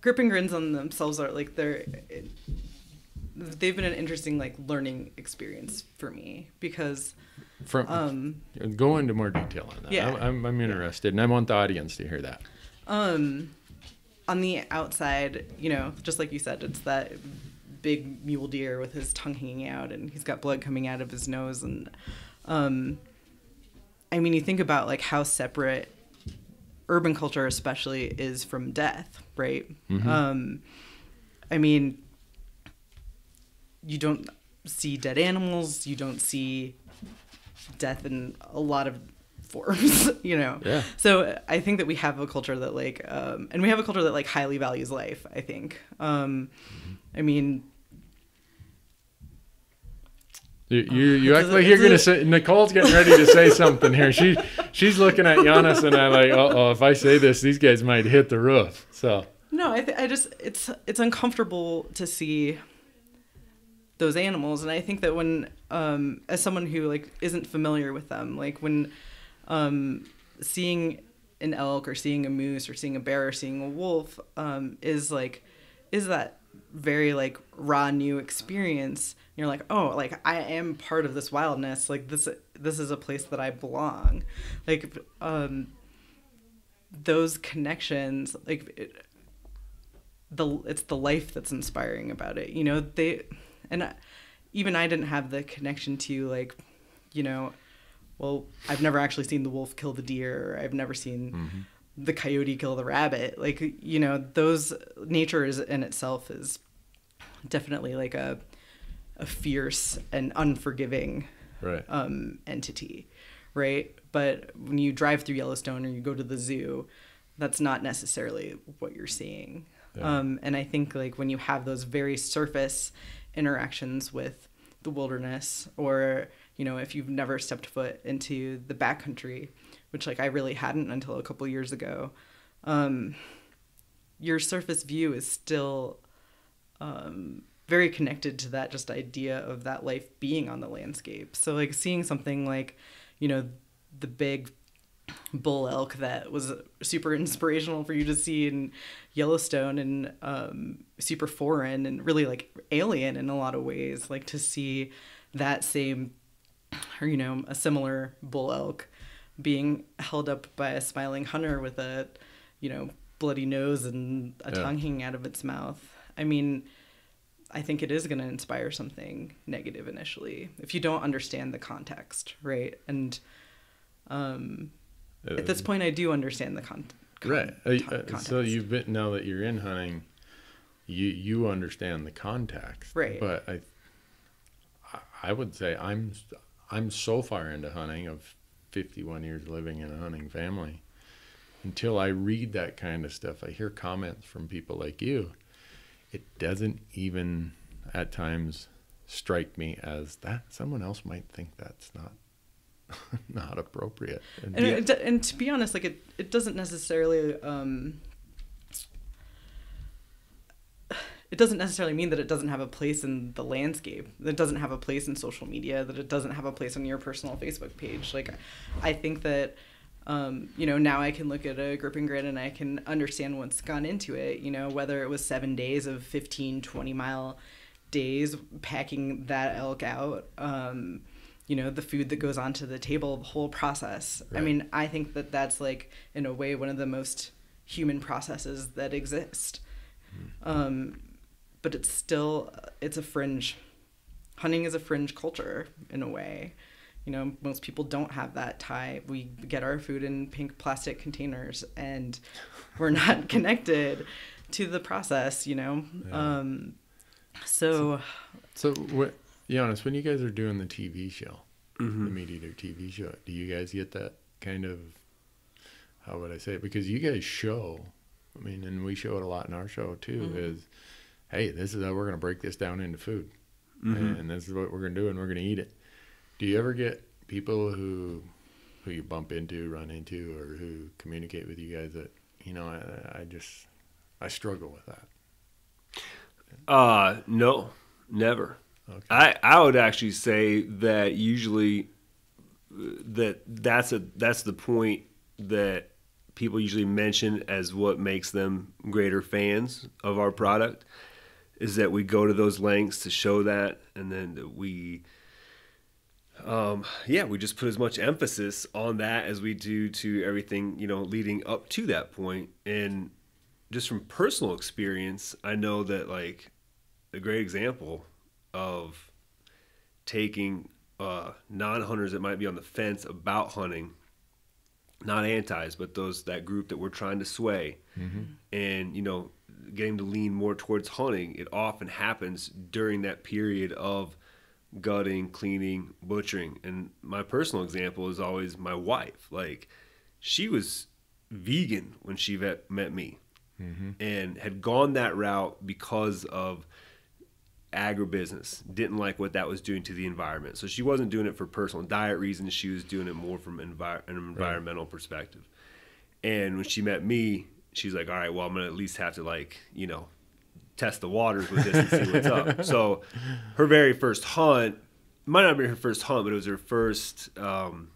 gripping grins on themselves are like they're it, they've been an interesting like learning experience for me because from um, go into more detail on that. Yeah, I'm, I'm interested, and I want the audience to hear that. Um, on the outside, you know, just like you said, it's that big mule deer with his tongue hanging out and he's got blood coming out of his nose. And um, I mean, you think about like how separate urban culture especially is from death, right? Mm-hmm. Um, I mean, you don't see dead animals. You don't see death in a lot of forms, you know? Yeah. So I think that we have a culture that like, um, and we have a culture that like highly values life, I think. Um, mm-hmm. I mean, You you, you act like you're gonna say. Nicole's getting ready to say something here. She she's looking at Janis and I like, uh oh, if I say this, these guys might hit the roof. So no, I th I just it's it's uncomfortable to see those animals, and I think that when um as someone who like isn't familiar with them, like when um seeing an elk or seeing a moose or seeing a bear or seeing a wolf um is like is that very like raw new experience. You're like, oh, like I am part of this wildness. Like this, this is a place that I belong. Like, um, those connections, like it, the, it's the life that's inspiring about it. You know, they, and I, even I didn't have the connection to like, you know, well, I've never actually seen the wolf kill the deer. Or I've never seen mm-hmm. the coyote kill the rabbit. Like, you know, those nature is in itself is definitely like a, a fierce and unforgiving right. um, entity, right? But when you drive through Yellowstone or you go to the zoo, that's not necessarily what you're seeing. Yeah. Um, and I think like when you have those very surface interactions with the wilderness, or, you know, if you've never stepped foot into the backcountry, which like I really hadn't until a couple years ago, um, your surface view is still... Um, very connected to that just idea of that life being on the landscape. So like seeing something like, you know, the big bull elk that was super inspirational for you to see in Yellowstone and um, super foreign and really like alien in a lot of ways, like to see that same, or, you know, a similar bull elk being held up by a smiling hunter with a, you know, bloody nose and a yeah. tongue hanging out of its mouth. I mean, I think it is going to inspire something negative initially if you don't understand the context, right? And um, uh, at this point, I do understand the con con right. uh, context. So you've been, now that you're in hunting, you you understand the context, right? But I, I would say I'm I'm so far into hunting of fifty-one years living in a hunting family, until I read that kind of stuff, I hear comments from people like you. It doesn't even at times strike me as that someone else might think that's not not appropriate. And, and, yet, it, and to be honest, like it, it doesn't necessarily um, it doesn't necessarily mean that it doesn't have a place in the landscape, that it doesn't have a place in social media, that it doesn't have a place on your personal Facebook page. Like I think that Um, you know, now I can look at a grip and grin and I can understand what's gone into it, you know, whether it was seven days of fifteen, twenty mile days packing that elk out, um, you know, the food that goes onto the table, the whole process. Right. I mean, I think that that's like, in a way, one of the most human processes that exist. Mm-hmm. Um, but it's still, it's a fringe, hunting is a fringe culture in a way. You know, most people don't have that tie. We get our food in pink plastic containers and we're not connected to the process, you know? Yeah. Um, so. So, so what, Janis, when you guys are doing the T V show, mm-hmm. the Meat Eater T V show, do you guys get that kind of, how would I say it? Because you guys show, I mean, and we show it a lot in our show too, mm-hmm. is, hey, this is how we're going to break this down into food. Mm-hmm. And this is what we're going to do and we're going to eat it. Do you ever get people who who you bump into, run into, or who communicate with you guys that, you know, I, I just, I struggle with that? Uh, no, never. Okay. I, I would actually say that usually that that's, a, that's the point that people usually mention as what makes them greater fans of our product, is that we go to those lengths to show that, and then we... Um, yeah, we just put as much emphasis on that as we do to everything, you know, leading up to that point. And just from personal experience, I know that, like, a great example of taking uh, non-hunters that might be on the fence about hunting, not antis, but those, that group that we're trying to sway, mm-hmm. and, you know, getting to lean more towards hunting, it often happens during that period of gutting, cleaning, butchering. And my personal example is always my wife. Like, she was vegan when she vet, met me, mm-hmm. and had gone that route because of agribusiness, didn't like what that was doing to the environment. So she wasn't doing it for personal diet reasons. She was doing it more from envi- an environmental right. perspective. And when she met me, she's like, all right, well, I'm going to at least have to, like, you know, test the waters with this and see what's up. So her very first hunt, might not be her first hunt, but it was her first um,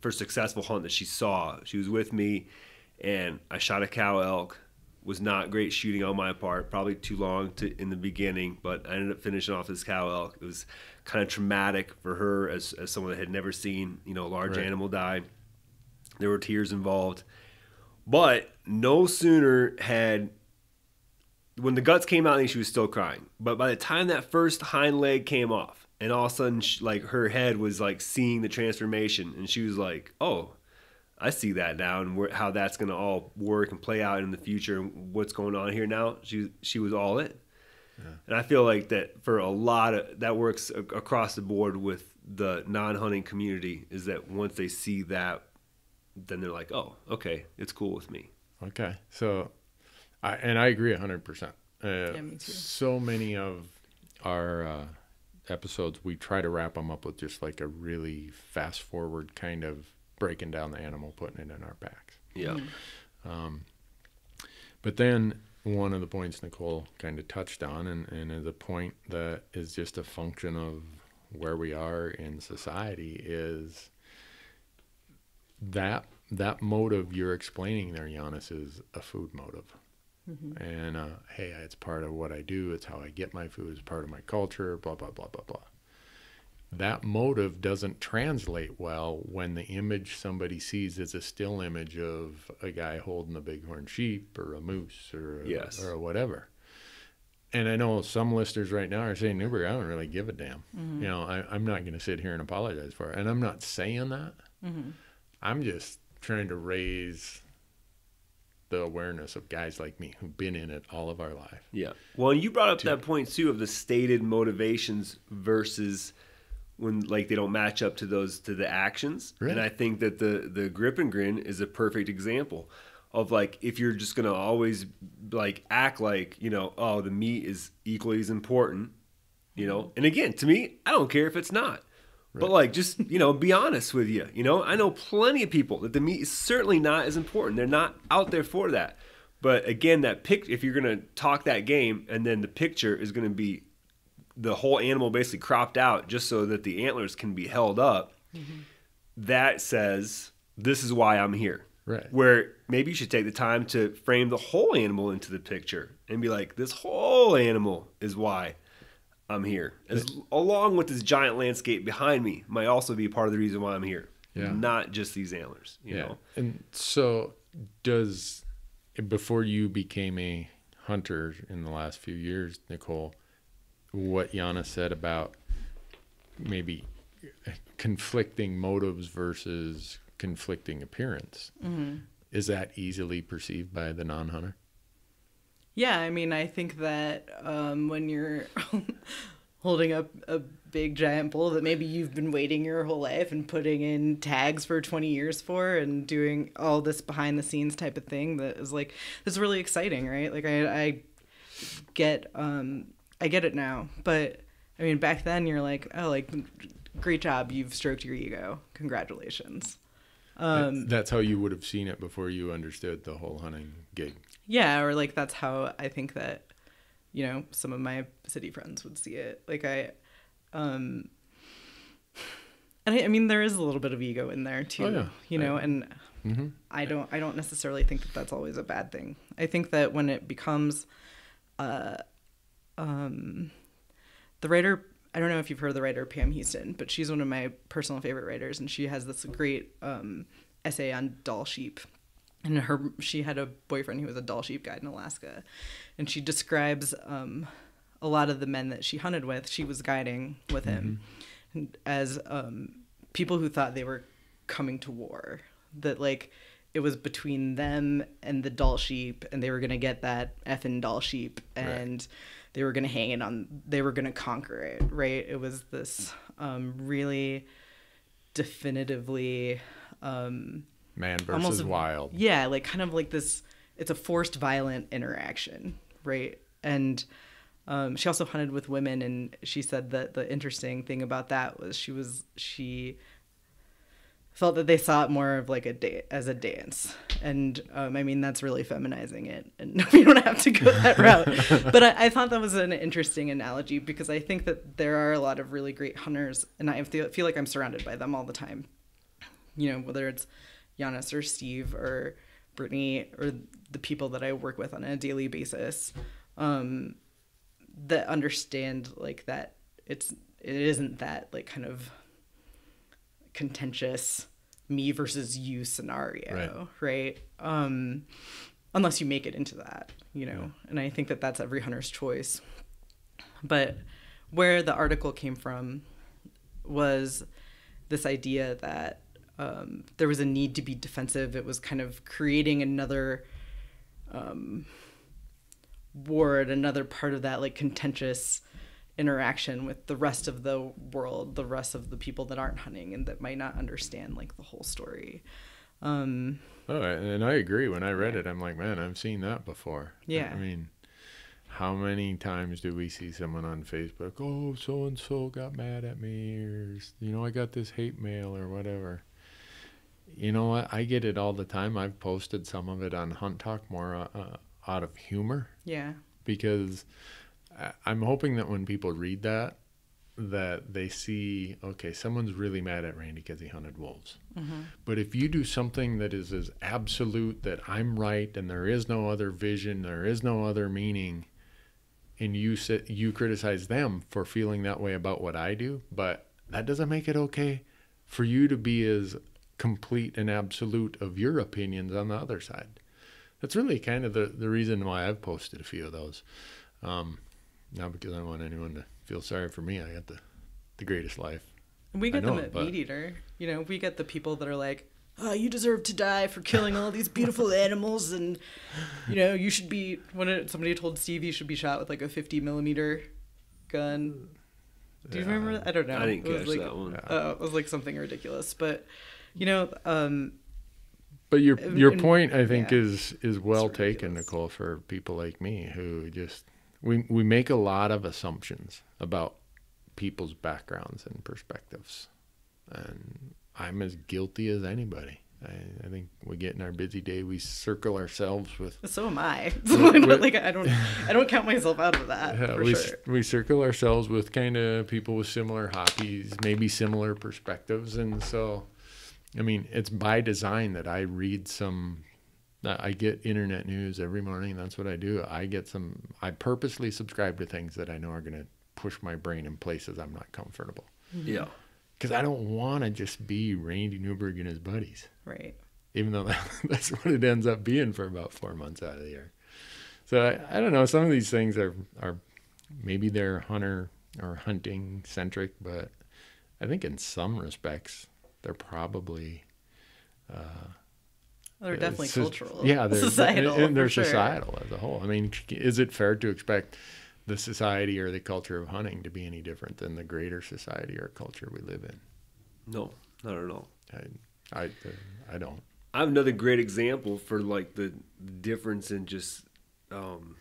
first successful hunt that she saw. She was with me, and I shot a cow elk. Was not great shooting on my part, probably too long to, in the beginning, but I ended up finishing off this cow elk. It was kind of traumatic for her as, as someone that had never seen, you know, a large right. animal die. There were tears involved. But no sooner had, when the guts came out, I think she was still crying. But by the time that first hind leg came off, and all of a sudden, she, like, her head was, like, seeing the transformation, and she was like, oh, I see that now, and where, how that's going to all work and play out in the future, and what's going on here now. She she was all in. Yeah. And I feel like that for a lot of, that works across the board with the non-hunting community, is that once they see that, then they're like, oh, okay, it's cool with me. Okay. So, I, and I agree one hundred percent. Uh, yeah, me too. So many of our uh, episodes, we try to wrap them up with just like a really fast forward kind of breaking down the animal, putting it in our backs. Yeah. Mm-hmm. Um, but then one of the points Nicole kind of touched on, and, and the point that is just a function of where we are in society, is that that motive you're explaining there, Janis, is a food motive. Mm-hmm. And uh, hey, it's part of what I do. It's how I get my food. It's part of my culture, blah, blah, blah, blah, blah. That motive doesn't translate well when the image somebody sees is a still image of a guy holding a bighorn sheep or a moose or a, yes. or a whatever. And I know some listeners right now are saying, Newberg, I don't really give a damn. Mm-hmm. You know, I, I'm not going to sit here and apologize for it. And I'm not saying that. Mm-hmm. I'm just trying to raise the awareness of guys like me who've been in it all of our life. Yeah. Well, you brought up to, that point, too, of the stated motivations versus – when, like, they don't match up to those, to the actions. Really? And I think that the, the grip and grin is a perfect example of, like, if you're just going to always, like, act like, you know, oh, the meat is equally as important, you know. And again, to me, I don't care if it's not. Right. But, like, just, you know, be honest with you, you know. I know plenty of people that the meat is certainly not as important. They're not out there for that. But, again, that pic- if you're going to talk that game, and then the picture is going to be the whole animal basically cropped out just so that the antlers can be held up, mm-hmm. that says, this is why I'm here. Right. Where maybe you should take the time to frame the whole animal into the picture and be like, this whole animal is why I'm here. As, it, along with this giant landscape behind me might also be part of the reason why I'm here. Yeah. Not just these antlers, you yeah. know? And so does, before you became a hunter in the last few years, Nicole, what Janis said about maybe conflicting motives versus conflicting appearance, mm-hmm. is that easily perceived by the non-hunter? Yeah, I mean, I think that um, when you're holding up a big giant bull that maybe you've been waiting your whole life and putting in tags for twenty years for, and doing all this behind the scenes type of thing, that is like, it's really exciting, right? Like, I, I get... Um, I get it now, but I mean, back then you're like, oh, like, great job, you've stroked your ego, congratulations. Um, that's how you would have seen it before you understood the whole hunting gig. Yeah, or like that's how I think that, you know, some of my city friends would see it. Like I, um, and I, I mean, there is a little bit of ego in there too, oh, yeah. you know, I, and mm-hmm. I don't, I don't necessarily think that that's always a bad thing. I think that when it becomes, uh. Um, the writer, I don't know if you've heard of the writer Pam Houston, but she's one of my personal favorite writers, and she has this great um, essay on doll sheep. And her, she had a boyfriend who was a doll sheep guide in Alaska, and she describes um, a lot of the men that she hunted with, she was guiding with him, mm-hmm. as um, people who thought they were coming to war. That, like, it was between them and the doll sheep, and they were going to get that effing doll sheep, and right. they were going to hang it on, they were going to conquer it, right? It was this um, really definitively... Um, man versus almost, wild. Yeah, like kind of like this, it's a forced violent interaction, right? And um, she also hunted with women, and she said that the interesting thing about that was she was, she felt that they saw it more of like a da- as a dance. And um, I mean, that's really feminizing it, and we don't have to go that route. But I, I thought that was an interesting analogy, because I think that there are a lot of really great hunters, and I feel, feel like I'm surrounded by them all the time. You know, whether it's Janis or Steve or Brittany or the people that I work with on a daily basis, um, that understand like that it's, it isn't that like kind of contentious me versus you scenario, right? right? Um, unless you make it into that, you know, yeah. and I think that that's every hunter's choice. But where the article came from was this idea that Um, there was a need to be defensive. It was kind of creating another um, ward, another part of that like contentious interaction with the rest of the world, the rest of the people that aren't hunting and that might not understand like the whole story. Um, oh, and I agree. When I read yeah. it, I'm like, man, I've seen that before. Yeah. I mean, how many times do we see someone on Facebook, oh, so-and-so got mad at me, or, you know, I got this hate mail or whatever. You know what? I get it all the time. I've posted some of it on Hunt Talk more uh, out of humor. Yeah. Because I'm hoping that when people read that, that they see, okay, someone's really mad at Randy because he hunted wolves. Mm-hmm. But if you do something that is as absolute that I'm right and there is no other vision, there is no other meaning, and you sit, you criticize them for feeling that way about what I do, but that doesn't make it okay for you to be as complete and absolute of your opinions on the other side. That's really kind of the, the reason why I've posted a few of those. Um, not because I don't want anyone to feel sorry for me. I got the, the greatest life. And we get them at Meat Eater. You know, we get the people that are like, oh, you deserve to die for killing all these beautiful animals. And, you know, you should be, when it, somebody told Steve you should be shot with like a fifty millimeter gun. Do you yeah, remember? I don't know. I didn't catch like, that one. Uh, it was like something ridiculous. But... You know, um, but your your and, point I think yeah, is is well taken, Nicole, for people like me who just we we make a lot of assumptions about people's backgrounds and perspectives, and I'm as guilty as anybody. I, I think we get in our busy day, we circle ourselves with. So am I. So with, with, like I don't I don't count myself out of that. Yeah, for we sure. we circle ourselves with kind of people with similar hobbies, maybe similar perspectives, and so. I mean, it's by design that I read some, I get internet news every morning. That's what I do. I get some, I purposely subscribe to things that I know are going to push my brain in places I'm not comfortable. Yeah. Because I don't want to just be Randy Newberg and his buddies. Right. Even though that, that's what it ends up being for about four months out of the year. So I, I don't know. Some of these things are, are maybe they're hunter or hunting centric, but I think in some respects, they're probably uh they're definitely so, cultural yeah they're societal and they're sure. societal as a whole. I mean, is it fair to expect the society or the culture of hunting to be any different than the greater society or culture we live in? No, not at all. I I, I don't I have another great example for like the difference in just um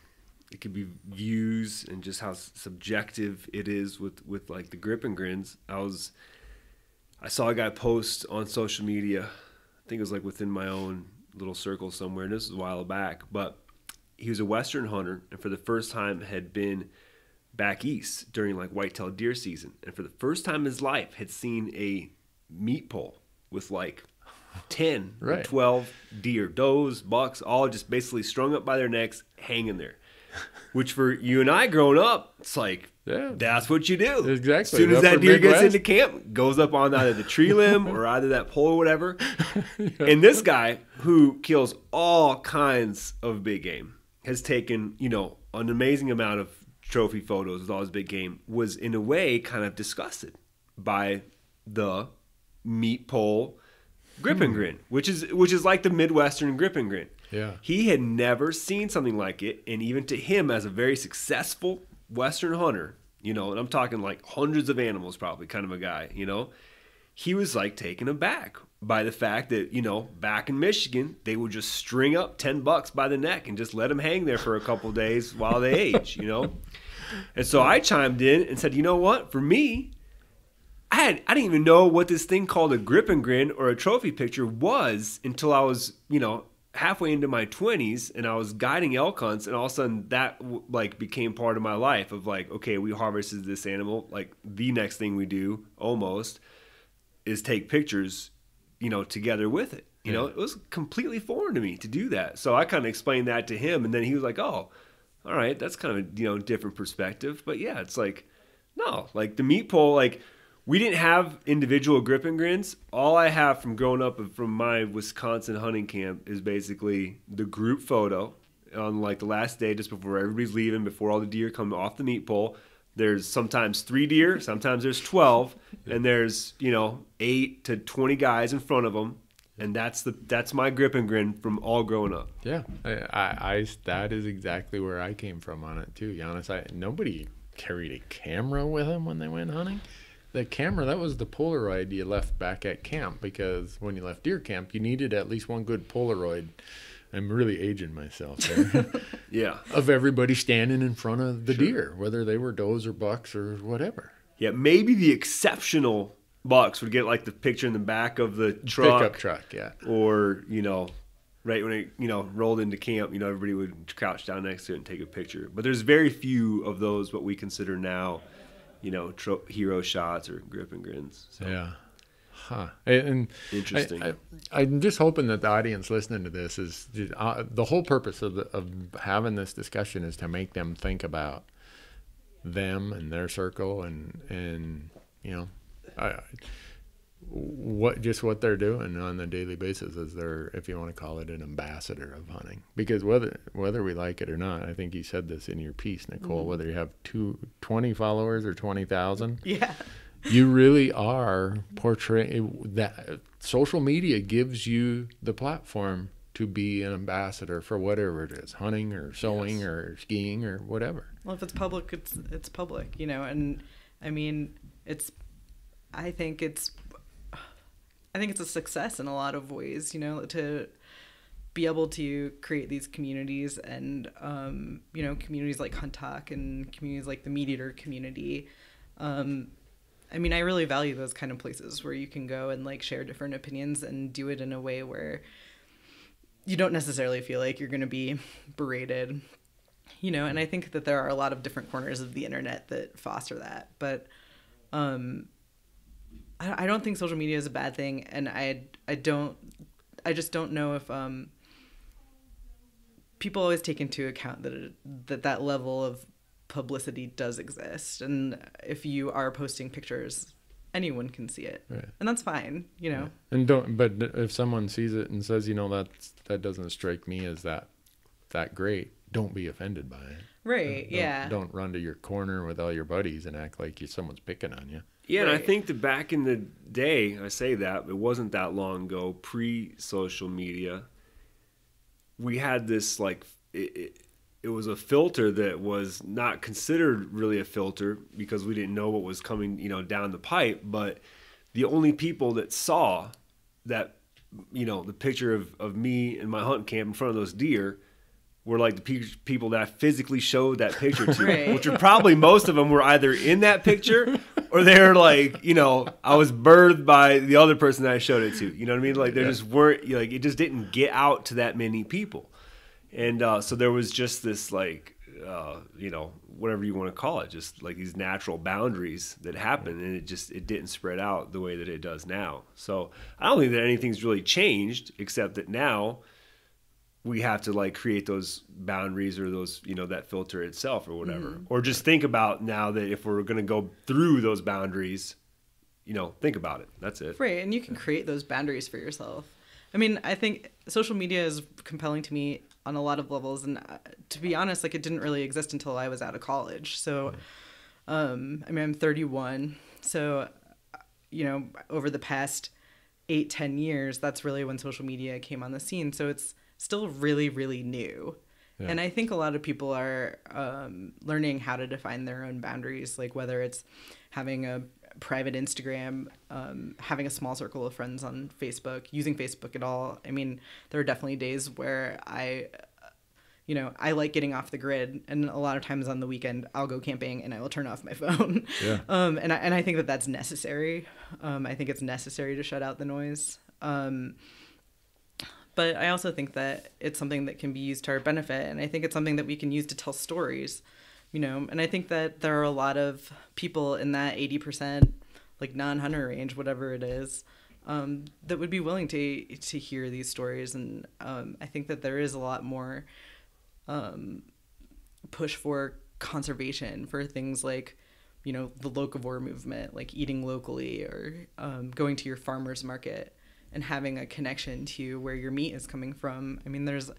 it could be views and just how subjective it is with with like the grip and grins. I was I saw a guy post on social media, I think it was like within my own little circle somewhere, and this was a while back, but he was a Western hunter and for the first time had been back east during like whitetail deer season. And for the first time in his life had seen a meat pole with like ten, right. twelve deer, does, bucks, all just basically strung up by their necks, hanging there. Which for you and I growing up, it's like, yeah, that's what you do. Exactly. As soon as that deer gets into camp, goes up on either the tree limb or either that pole or whatever. Yeah. And this guy who kills all kinds of big game has taken, you know, an amazing amount of trophy photos with all his big game, was in a way kind of disgusted by the meat pole grip hmm. and grin, which is, which is like the Midwestern grip and grin. Yeah. He had never seen something like it, and even to him as a very successful Western hunter, you know, and I'm talking like hundreds of animals probably kind of a guy, you know, he was like taken aback by the fact that, you know, back in Michigan, they would just string up ten bucks by the neck and just let them hang there for a couple days while they age, you know? And so I chimed in and said, you know what, for me, I had, I didn't even know what this thing called a grip and grin or a trophy picture was until I was, you know, halfway into my twenties, and I was guiding elk hunts, and all of a sudden that like became part of my life of like, okay, we harvested this animal. Like the next thing we do almost is take pictures, you know, together with it. You yeah. know, it was completely foreign to me to do that. So I kind of explained that to him, and then he was like, oh, all right, that's kind of a, you know, different perspective. But yeah, it's like, no, like the meat pole, like we didn't have individual grip and grins. All I have from growing up from my Wisconsin hunting camp is basically the group photo on like the last day, just before everybody's leaving, before all the deer come off the meat pole. There's sometimes three deer, sometimes there's twelve, and there's, you know, eight to twenty guys in front of them, and that's the that's my grip and grin from all growing up. Yeah, I, I, I that is exactly where I came from on it too, Janis. I nobody carried a camera with them when they went hunting. The camera, that was the Polaroid you left back at camp, because when you left deer camp, you needed at least one good Polaroid. I'm really aging myself there. Yeah. Of everybody standing in front of the sure. deer, whether they were does or bucks or whatever. Yeah, maybe the exceptional bucks would get like the picture in the back of the truck. Pickup truck, yeah. Or, you know, right when it, you know, rolled into camp, you know, everybody would crouch down next to it and take a picture. But there's very few of those what we consider now, you know, tro hero shots or grip and grins. So. Yeah. Huh. And interesting. I, I, I'm just hoping that the audience listening to this is uh, the whole purpose of, the, of having this discussion is to make them think about them and their circle and, and, you know, I, what, just what they're doing on a daily basis as their, if you want to call it an ambassador of hunting, because whether, whether we like it or not, I think you said this in your piece, Nicole, mm-hmm. whether you have two, twenty followers or twenty thousand, yeah, you really are portraying that social media gives you the platform to be an ambassador for whatever it is, hunting or sewing yes. or skiing or whatever. Well, if it's public, it's, it's public, you know, and I mean, it's, I think it's, I think it's a success in a lot of ways, you know, to be able to create these communities and, um, you know, communities like Hunt Talk and communities like the Meat Eater community. Um, I mean, I really value those kind of places where you can go and like share different opinions and do it in a way where you don't necessarily feel like you're going to be berated, you know, and I think that there are a lot of different corners of the internet that foster that. But, um, I don't think social media is a bad thing, and I, I don't, I just don't know if um, people always take into account that, it, that that level of publicity does exist, and if you are posting pictures, anyone can see it, right. and that's fine, you know. Yeah. And don't, but if someone sees it and says, you know, that's, that doesn't strike me as that, that great, don't be offended by it. Right, don't, yeah. Don't run to your corner with all your buddies and act like you, someone's picking on you. Yeah, right. And I think that back in the day, I say that, it wasn't that long ago, pre-social media, we had this, like, it, it, it was a filter that was not considered really a filter because we didn't know what was coming, you know, down the pipe, but the only people that saw that, you know, the picture of, of me and my hunt camp in front of those deer were like the pe people that I physically showed that picture to, right. which are probably most of them were either in that picture or they're like, you know, I was birthed by the other person that I showed it to. You know what I mean? Like there yeah. just weren't, like it just didn't get out to that many people. And uh, so there was just this like, uh, you know, whatever you want to call it, just like these natural boundaries that happened, and it just, it didn't spread out the way that it does now. So I don't think that anything's really changed except that now, we have to like create those boundaries or those, you know, that filter itself or whatever. Mm-hmm. Or just think about now that if we're going to go through those boundaries, you know, think about it. That's it. Right. And you can create those boundaries for yourself. I mean, I think social media is compelling to me on a lot of levels. And uh, to be honest, like it didn't really exist until I was out of college. So, um, I mean, I'm thirty-one. So, you know, over the past eight, ten years, that's really when social media came on the scene. So it's still really, really new. Yeah. And I think a lot of people are um, learning how to define their own boundaries, like whether it's having a private Instagram, um, having a small circle of friends on Facebook, using Facebook at all. I mean, there are definitely days where I, you know, I like getting off the grid, and a lot of times on the weekend I'll go camping and I will turn off my phone. Yeah. Um, and I, and I think that that's necessary. Um, I think it's necessary to shut out the noise. Um, but I also think that it's something that can be used to our benefit. And I think it's something that we can use to tell stories. You know, and I think that there are a lot of people in that eighty percent, like non-hunter range, whatever it is, um, that would be willing to to hear these stories. And um, I think that there is a lot more um, push for conservation for things like, you know, the locavore movement, like eating locally or um, going to your farmer's market and having a connection to where your meat is coming from. I mean, there's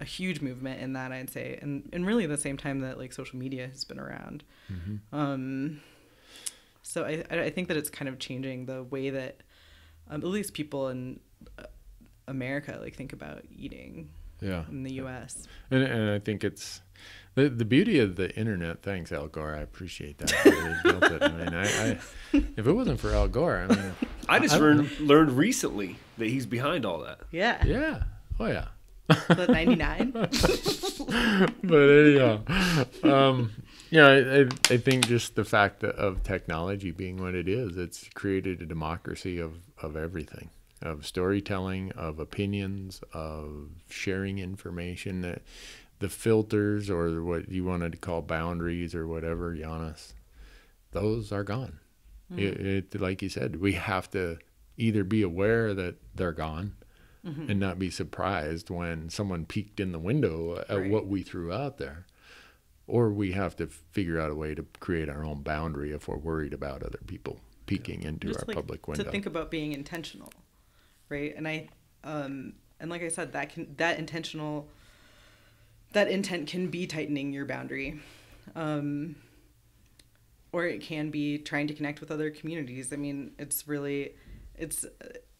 a huge movement in that, I'd say, and and really the same time that like social media has been around. Mm-hmm. Um, so I I think that it's kind of changing the way that um, at least people in America like think about eating. Yeah. In the U S And and I think it's the the beauty of the internet. Thanks, Al Gore. I appreciate that. Really I mean, I, I, if it wasn't for Al Gore, I mean, I just I, learned I learned recently that he's behind all that. Yeah. Yeah. Oh yeah. But ninety-nine. But anyhow, um, yeah, I, I think just the fact that of technology being what it is, it's created a democracy of, of everything, of storytelling, of opinions, of sharing information. That the filters or what you wanted to call boundaries or whatever, Janis, those are gone. Mm-hmm. it, it, like you said, we have to either be aware that they're gone. Mm-hmm. And not be surprised when someone peeked in the window at right. what we threw out there. Or we have to figure out a way to create our own boundary if we're worried about other people peeking yeah. into Just our like public window. To think about being intentional, right? And I, um, and like I said, that can that intentional, that intent can be tightening your boundary, um, or it can be trying to connect with other communities. I mean, it's really, it's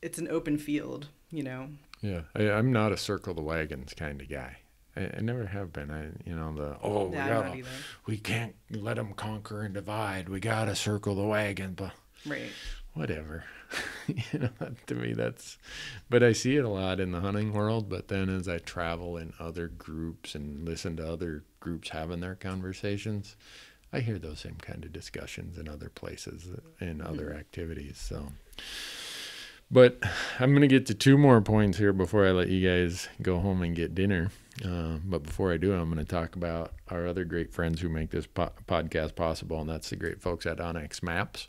it's an open field. You know. Yeah, I, I'm not a circle the wagons kind of guy. I, I never have been. I, you know, the oh, no, gotta, we can't let them conquer and divide. We gotta circle the wagon, but right, whatever. You know, to me that's. But I see it a lot in the hunting world. But then as I travel in other groups and listen to other groups having their conversations, I hear those same kind of discussions in other places and other mm-hmm. activities. So. But I'm going to get to two more points here before I let you guys go home and get dinner. Uh, but before I do, I'm going to talk about our other great friends who make this po podcast possible, and that's the great folks at Onyx Maps.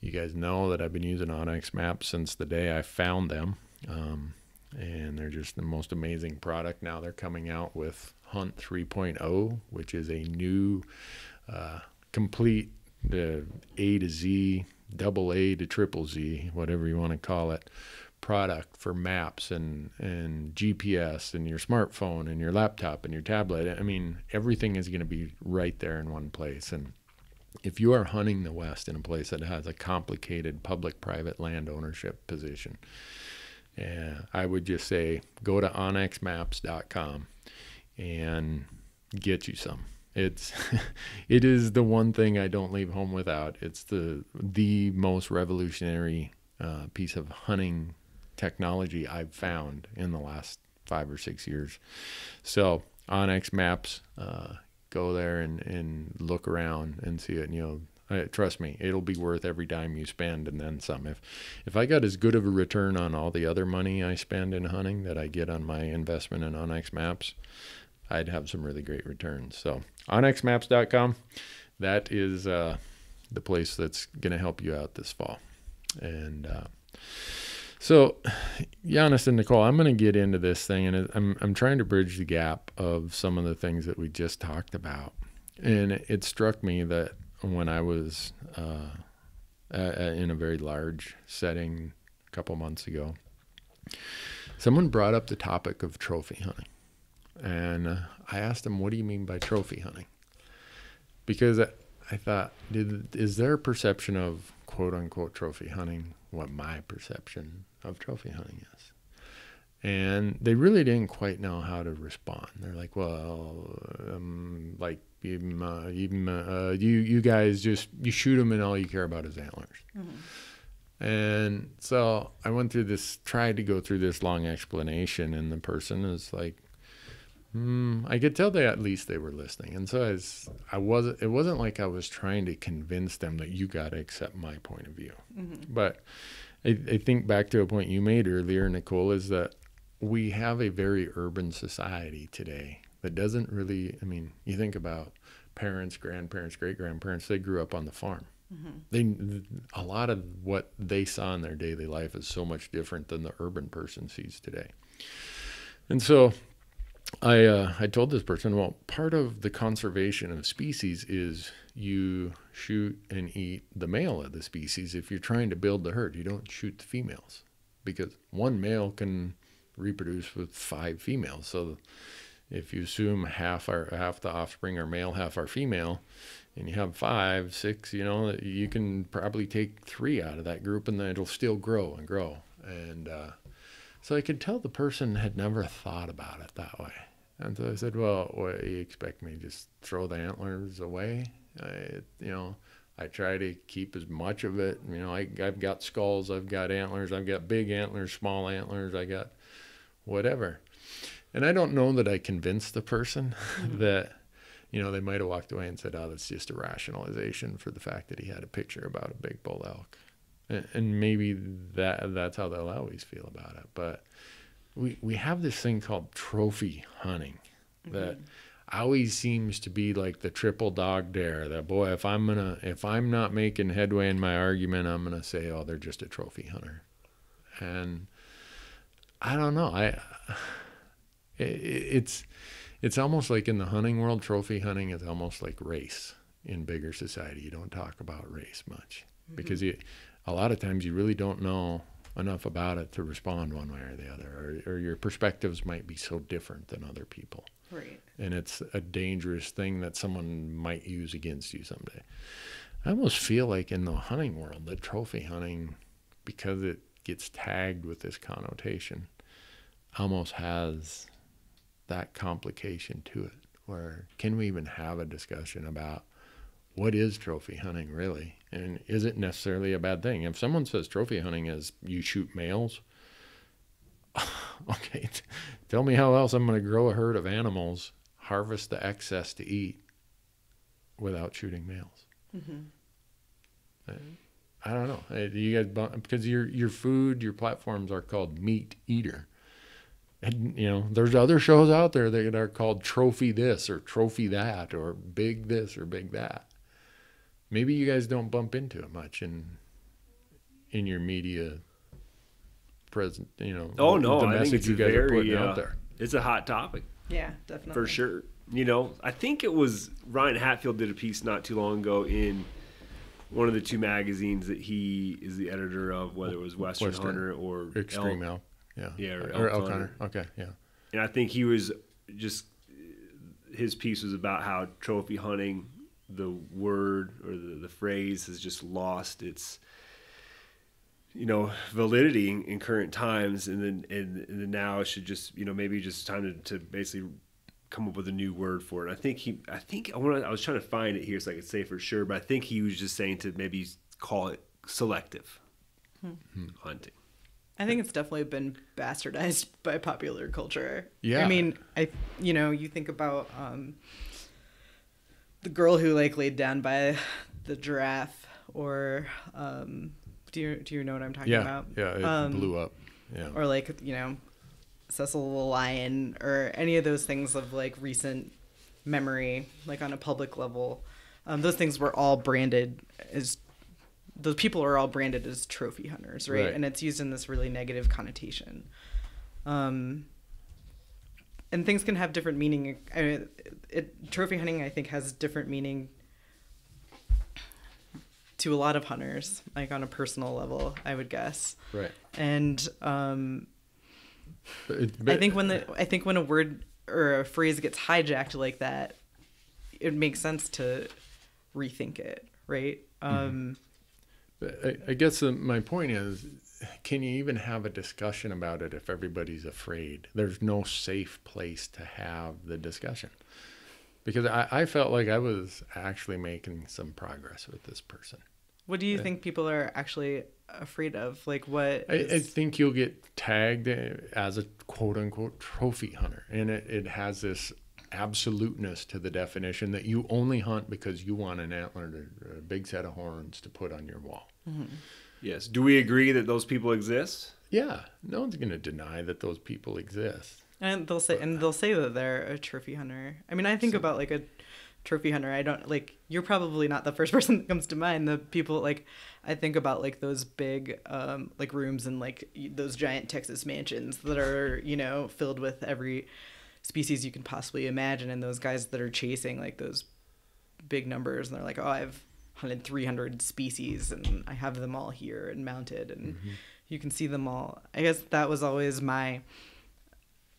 You guys know that I've been using Onyx Maps since the day I found them, um, and they're just the most amazing product. Now they're coming out with Hunt three point oh, which is a new uh, complete the A to Z double A to triple Z, whatever you want to call it, product for maps and, and G P S and your smartphone and your laptop and your tablet. I mean, everything is going to be right there in one place. And if you are hunting the West in a place that has a complicated public-private land ownership position, uh, I would just say go to onX maps dot com and get you some. It's, it is the one thing I don't leave home without. It's the, the most revolutionary uh, piece of hunting technology I've found in the last five or six years. So Onyx Maps, uh, go there and, and look around and see it. And, you know, uh, trust me, it'll be worth every dime you spend and then some. If, if I got as good of a return on all the other money I spend in hunting that I get on my investment in Onyx Maps, I'd have some really great returns. So onX maps dot com, that is uh, the place that's going to help you out this fall. And uh, So, Janis and Nicole, I'm going to get into this thing, and I'm, I'm trying to bridge the gap of some of the things that we just talked about. And it struck me that when I was uh, uh, in a very large setting a couple months ago, someone brought up the topic of trophy hunting. And uh, I asked them, what do you mean by trophy hunting? Because I, I thought, did, is there a perception of quote unquote trophy hunting, what my perception of trophy hunting is? And they really didn't quite know how to respond. They're like, well, um, like even, uh, even uh, you, you guys just, you shoot them and all you care about is antlers. Mm-hmm. And so I went through this, tried to go through this long explanation, and the person is like, Mm, I could tell they at least they were listening, and so I, was, I wasn't. It wasn't like I was trying to convince them that you got to accept my point of view. Mm-hmm. But I, I think back to a point you made earlier, Nicole, is that we have a very urban society today that doesn't really. I mean, you think about parents, grandparents, great grandparents. They grew up on the farm. Mm-hmm. They a lot of what they saw in their daily life is so much different than the urban person sees today, and so. I, uh, I told this person, well, part of the conservation of species is you shoot and eat the male of the species. If you're trying to build the herd, you don't shoot the females, because one male can reproduce with five females. So if you assume half are half the offspring are male, half are female, and you have five, six, you know, you can probably take three out of that group, and then it'll still grow and grow. And, uh, so I could tell the person had never thought about it that way. And so I said, well, what, you expect me to just throw the antlers away? I, you know, I try to keep as much of it. You know, I, I've got skulls, I've got antlers, I've got big antlers, small antlers, I got whatever. And I don't know that I convinced the person mm-hmm. that, you know, they might have walked away and said, oh, that's just a rationalization for the fact that he had a picture about a big bull elk. And maybe that that's how they'll always feel about it. But we we have this thing called trophy hunting that mm-hmm. always seems to be like the triple dog dare, that boy, if I'm gonna if I'm not making headway in my argument, I'm gonna say, oh, they're just a trophy hunter. And I don't know. I it, it's it's almost like in the hunting world, trophy hunting is almost like race in bigger society. You don't talk about race much mm-hmm. because you a lot of times you really don't know enough about it to respond one way or the other, or, or your perspectives might be so different than other people. Right. And it's a dangerous thing that someone might use against you someday. I almost feel like in the hunting world, the trophy hunting, because it gets tagged with this connotation, almost has that complication to it, where can we even have a discussion about what is trophy hunting really? And is it necessarily a bad thing? If someone says trophy hunting is you shoot males, okay, tell me how else I'm going to grow a herd of animals, harvest the excess to eat without shooting males. Mm-hmm. I, I don't know. You guys, because your your food, your platforms are called Meat Eater. And, you know, there's other shows out there that are called Trophy This or Trophy That or Big This or Big That. Maybe you guys don't bump into it much in in your media present, you know. Oh no, the message I think it's you guys very, are putting uh, out there. It's a hot topic. Yeah, definitely. For sure. You know, I think it was Ryan Hatfield did a piece not too long ago in one of the two magazines that he is the editor of, whether it was Western, Western Hunter or Extreme Elk. Yeah. Yeah, or, or Elk Hunter. Hunter. Okay, yeah. And I think he was just his piece was about how trophy hunting, the word or the, the phrase has just lost its, you know, validity in, in current times. And then, and, and then now it should just, you know, maybe just time to, to basically come up with a new word for it. I think he, I think I want I was trying to find it here so I could say for sure, but I think he was just saying to maybe call it selective hmm. hunting. I think it's definitely been bastardized by popular culture. Yeah. I mean, I, you know, you think about, um, the girl who like laid down by the giraffe, or um, do you do you know what I'm talking yeah, about? Yeah, it um, blew up. Yeah, or like you know, Cecil the Lion, or any of those things of like recent memory, like on a public level. Um, those things were all branded as those people are all branded as trophy hunters, right? right? And it's used in this really negative connotation. Um, and things can have different meaning. I mean, it, trophy hunting, I think, has different meaning to a lot of hunters, like on a personal level, I would guess. Right. And um, but, but, I think when the I think when a word or a phrase gets hijacked like that, it makes sense to rethink it, right? Um, I, I guess my point is, can you even have a discussion about it if everybody's afraid? There's no safe place to have the discussion. Because I, I felt like I was actually making some progress with this person. What do you I, think people are actually afraid of? Like what? I, is... I think you'll get tagged as a quote unquote trophy hunter. And it, it has this absoluteness to the definition that you only hunt because you want an antler or a big set of horns to put on your wall. Mm-hmm. Yes. Do we agree that those people exist? Yeah. No one's going to deny that those people exist. And they'll say, and they'll say that they're a trophy hunter. I mean, I think so, about like a trophy hunter. I don't like, you're probably not the first person that comes to mind. The people like, I think about like those big, um, like rooms and like those giant Texas mansions that are, you know, filled with every species you can possibly imagine. And those guys that are chasing like those big numbers and they're like, oh, I've hunted three hundred species and I have them all here and mounted and mm-hmm. you can see them all. I guess that was always my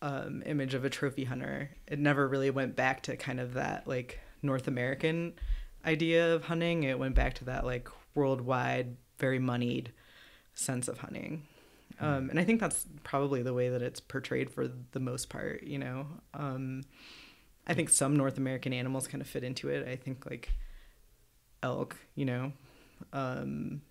Um, image of a trophy hunter. It never really went back to kind of that like North American idea of hunting. It went back to that like worldwide, very moneyed sense of hunting. Um, and I think that's probably the way that it's portrayed for the most part, you know. Um, I think some North American animals kind of fit into it. I think like elk, you know. Um,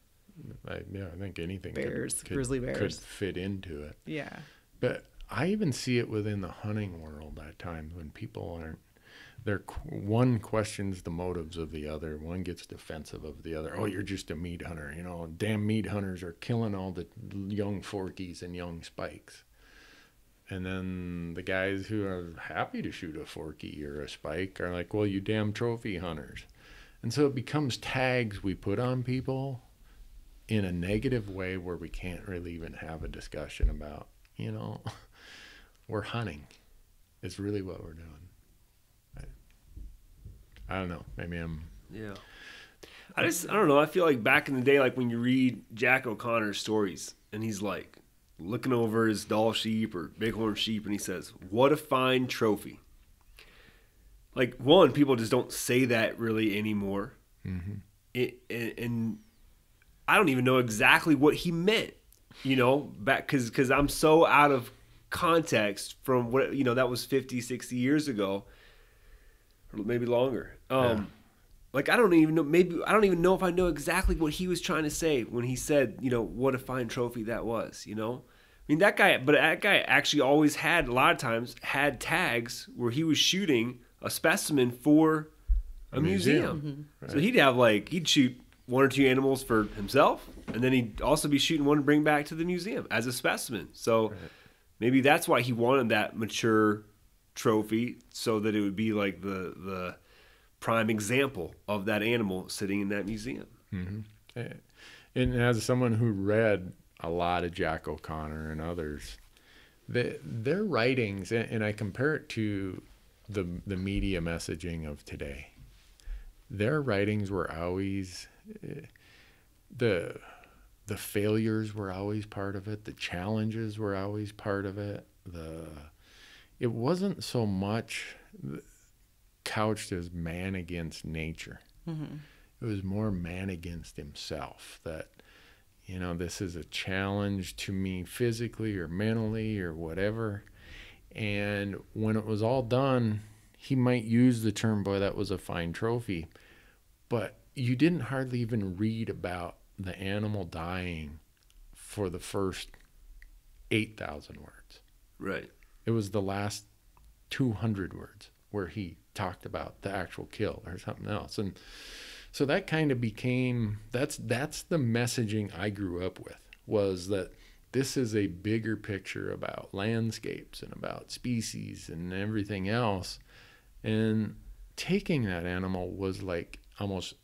I, yeah, I think anything bears, could, could, grizzly bears could fit into it. Yeah. But I even see it within the hunting world at times when people aren't, they're, one questions the motives of the other, one gets defensive of the other. Oh, you're just a meat hunter, you know, damn meat hunters are killing all the young forkies and young spikes. And then the guys who are happy to shoot a forky or a spike are like, well, you damn trophy hunters. And so it becomes tags we put on people in a negative way where we can't really even have a discussion about, you know... We're hunting. It's really what we're doing. I, I don't know. Maybe I'm... Yeah. I just, I don't know. I feel like back in the day, like when you read Jack O'Connor's stories and he's like looking over his doll sheep or bighorn sheep and he says, what a fine trophy. Like one, people just don't say that really anymore. Mm-hmm. It, and, and I don't even know exactly what he meant, you know, back because because I'm so out of context from what, you know, that was fifty, sixty years ago, or maybe longer. Um, yeah. Like, I don't even know, maybe, I don't even know if I know exactly what he was trying to say when he said, you know, what a fine trophy that was, you know? I mean, that guy, but that guy actually always had, a lot of times, had tags where he was shooting a specimen for a, a museum. museum. Mm-hmm. Right. So he'd have like, he'd shoot one or two animals for himself, and then he'd also be shooting one to bring back to the museum as a specimen. So, right. Maybe that's why he wanted that mature trophy, so that it would be like the the prime example of that animal sitting in that museum. Mm-hmm. And as someone who read a lot of Jack O'Connor and others, the, their writings, and I compare it to the the media messaging of today, their writings were always the... The failures were always part of it. The challenges were always part of it. The, it wasn't so much couched as man against nature. Mm-hmm. It was more man against himself, that, you know, this is a challenge to me physically or mentally or whatever. And when it was all done, he might use the term, boy, that was a fine trophy. But you didn't hardly even read about the animal dying for the first eight thousand words. Right. It was the last two hundred words where he talked about the actual kill or something else. And so that kind of became, that's, that's the messaging I grew up with, was that this is a bigger picture about landscapes and about species and everything else. And taking that animal was like almost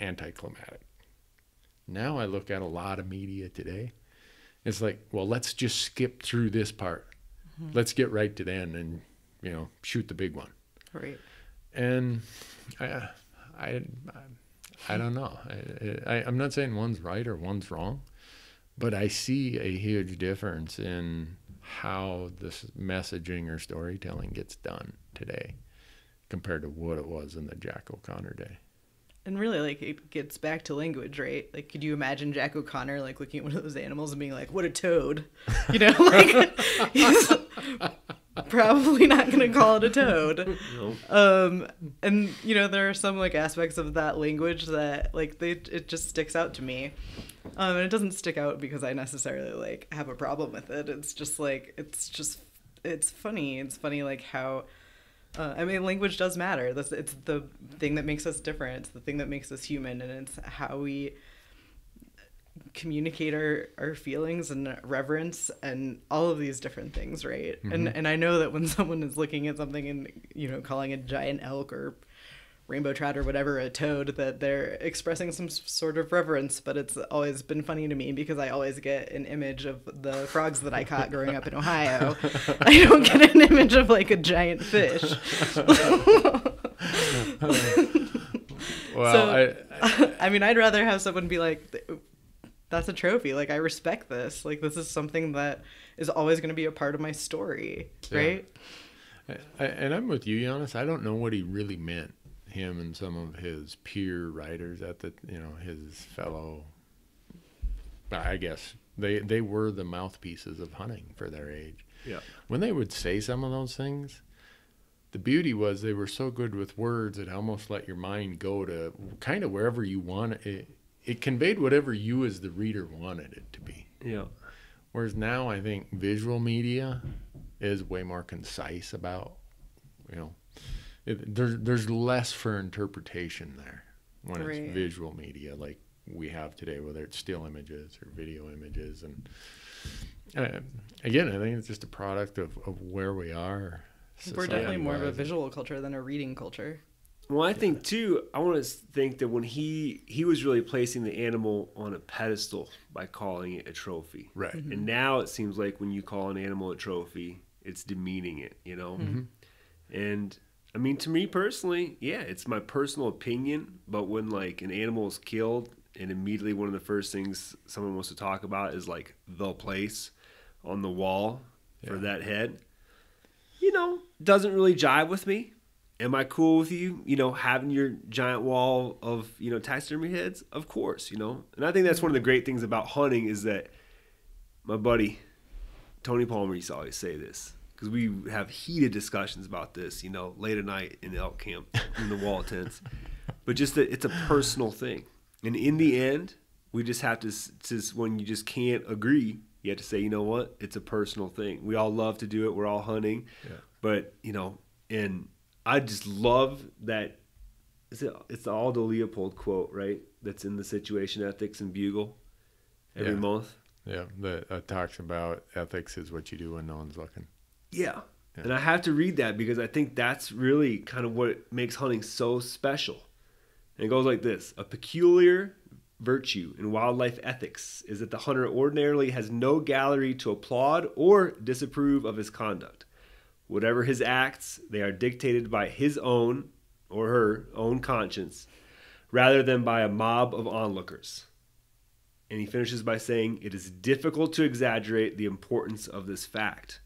anticlimactic. Now I look at a lot of media today. It's like, well, let's just skip through this part. Mm-hmm. Let's get right to the end and, you know, shoot the big one. Right. And I, I, I don't know. I, I, I'm not saying one's right or one's wrong, but I see a huge difference in how this messaging or storytelling gets done today compared to what it was in the Jack O'Connor day. And really, like, it gets back to language, right? Like, could you imagine Jack O'Connor, like, looking at one of those animals and being like, what a toad? You know, like, he's probably not going to call it a toad. No. Um, and, you know, there are some, like, aspects of that language that, like, they, it just sticks out to me. Um, and it doesn't stick out because I necessarily, like, have a problem with it. It's just, like, it's just, it's funny. It's funny, like, how... Uh, I mean, language does matter. That's, it's the thing that makes us different. It's the thing that makes us human, and it's how we communicate our, our feelings and reverence and all of these different things, right? Mm-hmm. And and I know that when someone is looking at something and, you know, calling a giant elk or rainbow trout or whatever a toad, that they're expressing some sort of reverence, but it's always been funny to me because I always get an image of the frogs that I caught growing up in Ohio. I don't get an image of like a giant fish. Well, so, I, I mean, I'd rather have someone be like, that's a trophy. Like, I respect this. Like, this is something that is always going to be a part of my story. Yeah. Right. I, and I'm with you, Janis. I don't know what he really meant. Him and some of his peer writers at the, you know, his fellow, I guess they, they were the mouthpieces of hunting for their age. Yeah. When they would say some of those things, the beauty was they were so good with words, it almost let your mind go to kind of wherever you want it. It conveyed whatever you as the reader wanted it to be. Yeah. Whereas now I think visual media is way more concise about, you know, It, there's, there's less for interpretation there when right. it's visual media like we have today, whether it's still images or video images. And uh, again, I think it's just a product of, of where we are. We're definitely more of a visual culture than a reading culture. Well, I think, too, I want to think that when he, he was really placing the animal on a pedestal by calling it a trophy. Right. Mm-hmm. And now it seems like when you call an animal a trophy, it's demeaning it, you know? Mm-hmm. And... I mean, to me personally, yeah, it's my personal opinion, but when, like, an animal is killed and immediately one of the first things someone wants to talk about is, like, the place on the wall yeah. for that head, you know, doesn't really jive with me. Am I cool with you, you know, having your giant wall of, you know, taxidermy heads? Of course, you know. And I think that's one of the great things about hunting is that my buddy Tony Palmer used to always say this. Because we have heated discussions about this, you know, late at night in the elk camp, in the wall tents. But just that it's a personal thing. And in the end, we just have to, just when you just can't agree, you have to say, you know what, it's a personal thing. We all love to do it. We're all hunting. Yeah. But, you know, and I just love that. It's the Aldo Leopold quote, right? That's in the Situation Ethics and Bugle every yeah. month. Yeah, that uh, talks about ethics is what you do when no one's looking. Yeah. yeah. And I have to read that because I think that's really kind of what makes hunting so special. And it goes like this. A peculiar virtue in wildlife ethics is that the hunter ordinarily has no gallery to applaud or disapprove of his conduct. Whatever his acts, they are dictated by his own or her own conscience rather than by a mob of onlookers. And he finishes by saying, it is difficult to exaggerate the importance of this fact.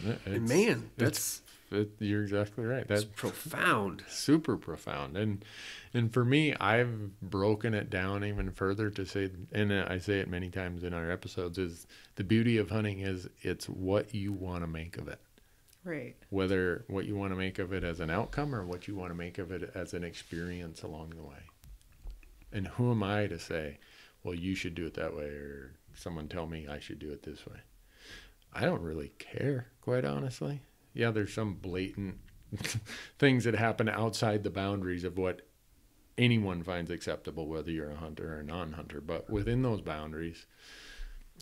It's, and man, that's it, you're exactly right. That's profound, super profound. And and for me, I've broken it down even further to say, and I say it many times in our episodes, is the beauty of hunting is it's what you want to make of it, right? Whether what you want to make of it as an outcome or what you want to make of it as an experience along the way. And who am I to say, well, you should do it that way, or someone tell me I should do it this way? I don't really care, quite honestly. Yeah, there's some blatant things that happen outside the boundaries of what anyone finds acceptable, whether you're a hunter or a non-hunter. But within those boundaries,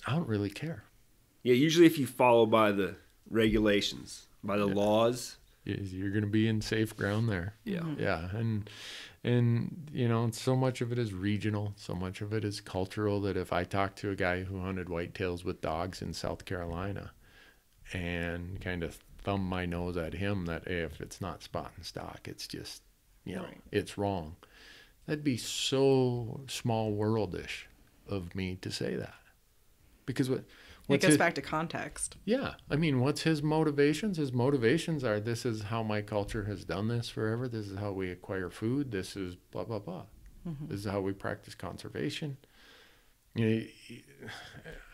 I don't really care. Yeah, usually if you follow by the regulations, by the yeah. laws, you're going to be in safe ground there. Yeah. Yeah. And, and, you know, so much of it is regional. So much of it is cultural, that if I talk to a guy who hunted whitetails with dogs in South Carolina and kind of thumb my nose at him that, hey, if it's not spot and stock, it's just, you know, right. it's wrong. That'd be so small worldish of me to say that, because what, It goes his, back to context. Yeah. I mean, what's his motivations? His motivations are, this is how my culture has done this forever. This is how we acquire food. This is blah, blah, blah. Mm-hmm. This is how we practice conservation. You know,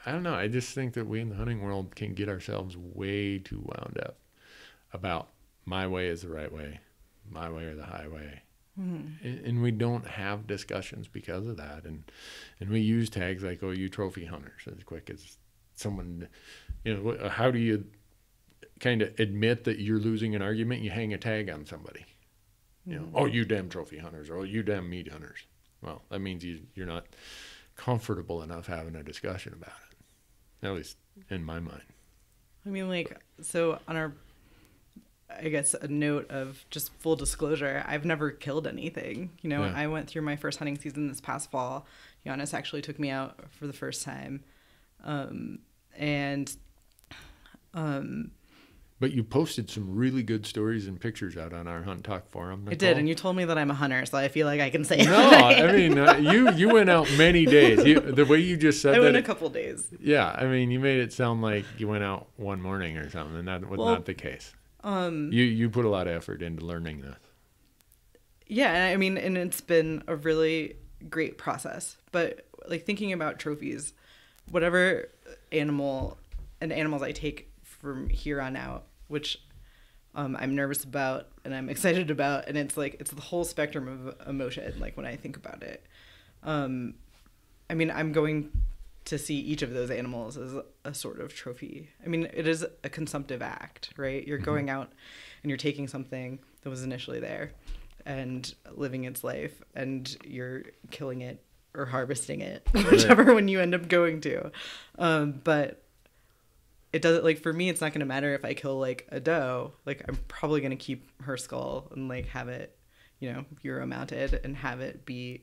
I don't know. I just think that we in the hunting world can get ourselves way too wound up about my way is the right way, my way or the highway. Mm-hmm. and, and we don't have discussions because of that. And, and we use tags like, oh, you trophy hunters, as quick as someone, you know, how do you kind of admit that you're losing an argument? You hang a tag on somebody, you know, mm-hmm. oh, you damn trophy hunters, or oh, you damn meat hunters. Well, that means you, you're not comfortable enough having a discussion about it, at least in my mind. I mean, like, so on our, I guess, a note of just full disclosure, I've never killed anything. You know, yeah. I went through my first hunting season this past fall. Giannis actually took me out for the first time. Um, and, um, but you posted some really good stories and pictures out on our Hunt Talk forum, Nicole. I did. And you told me that I'm a hunter, so I feel like I can say, no, I, I mean, uh, you, you went out many days. You, the way you just said I that. I went a couple days. Yeah. I mean, you made it sound like you went out one morning or something, and that was well, not the case. Um, you, you put a lot of effort into learning this. Yeah. I mean, and it's been a really great process, but like thinking about trophies, whatever animal and animals I take from here on out, which um, I'm nervous about and I'm excited about. And it's like, it's the whole spectrum of emotion. Like when I think about it, um, I mean, I'm going to see each of those animals as a sort of trophy. I mean, it is a consumptive act, right? You're going out and you're taking something that was initially there and living its life, and you're killing it or harvesting it, whichever right. one you end up going to. Um, but it doesn't, like, for me, it's not going to matter if I kill like a doe. Like, I'm probably going to keep her skull and like have it, you know, bureau mounted and have it be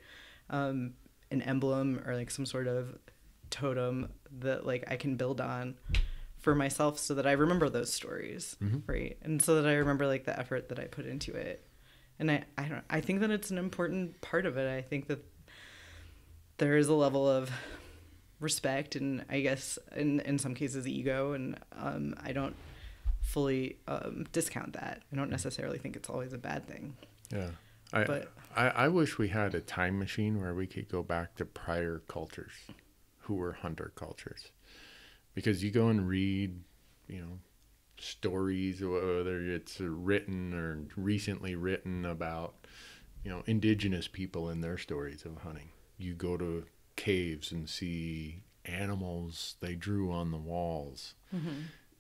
um, an emblem or like some sort of totem that like I can build on for myself, so that I remember those stories. Mm-hmm. Right. And so that I remember like the effort that I put into it. And I, I don't, I think that it's an important part of it. I think that there is a level of respect and, I guess, in, in some cases, ego. And um, I don't fully um, discount that. I don't necessarily think it's always a bad thing. Yeah. I, but, I, I wish we had a time machine where we could go back to prior cultures who were hunter cultures. Because you go and read, you know, stories, whether it's written or recently written about, you know, indigenous people and their stories of hunting. You go to caves and see animals they drew on the walls. Mm-hmm.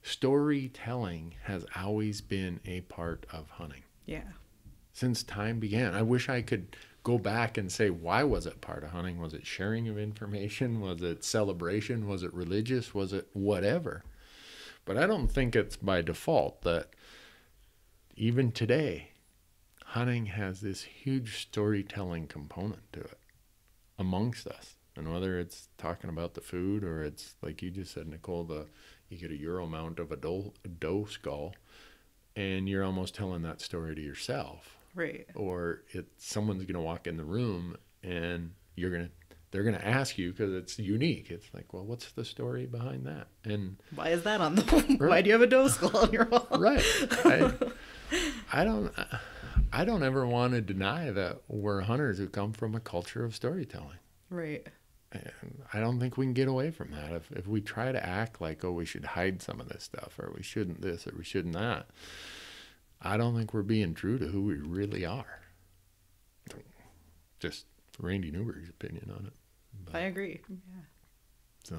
Storytelling has always been a part of hunting. Yeah. Since time began. I wish I could go back and say, why was it part of hunting? Was it sharing of information? Was it celebration? Was it religious? Was it whatever? But I don't think it's by default that even today, hunting has this huge storytelling component to it amongst us. And whether it's talking about the food, or it's like you just said, Nicole, the you get a euro mount of a doe, a doe skull, and you're almost telling that story to yourself, right? Or it's someone's going to walk in the room and you're going to they're going to ask you, because it's unique. It's like, well, what's the story behind that? And why is that on the wall? Right. Why do you have a doe skull on your wall? Right. I, I don't. I, I don't ever want to deny that we're hunters who come from a culture of storytelling. Right. And I don't think we can get away from that. If if we try to act like, oh, we should hide some of this stuff, or we shouldn't this, or we shouldn't that, I don't think we're being true to who we really are. Just Randy Newberg's opinion on it. But, I agree. Yeah. So.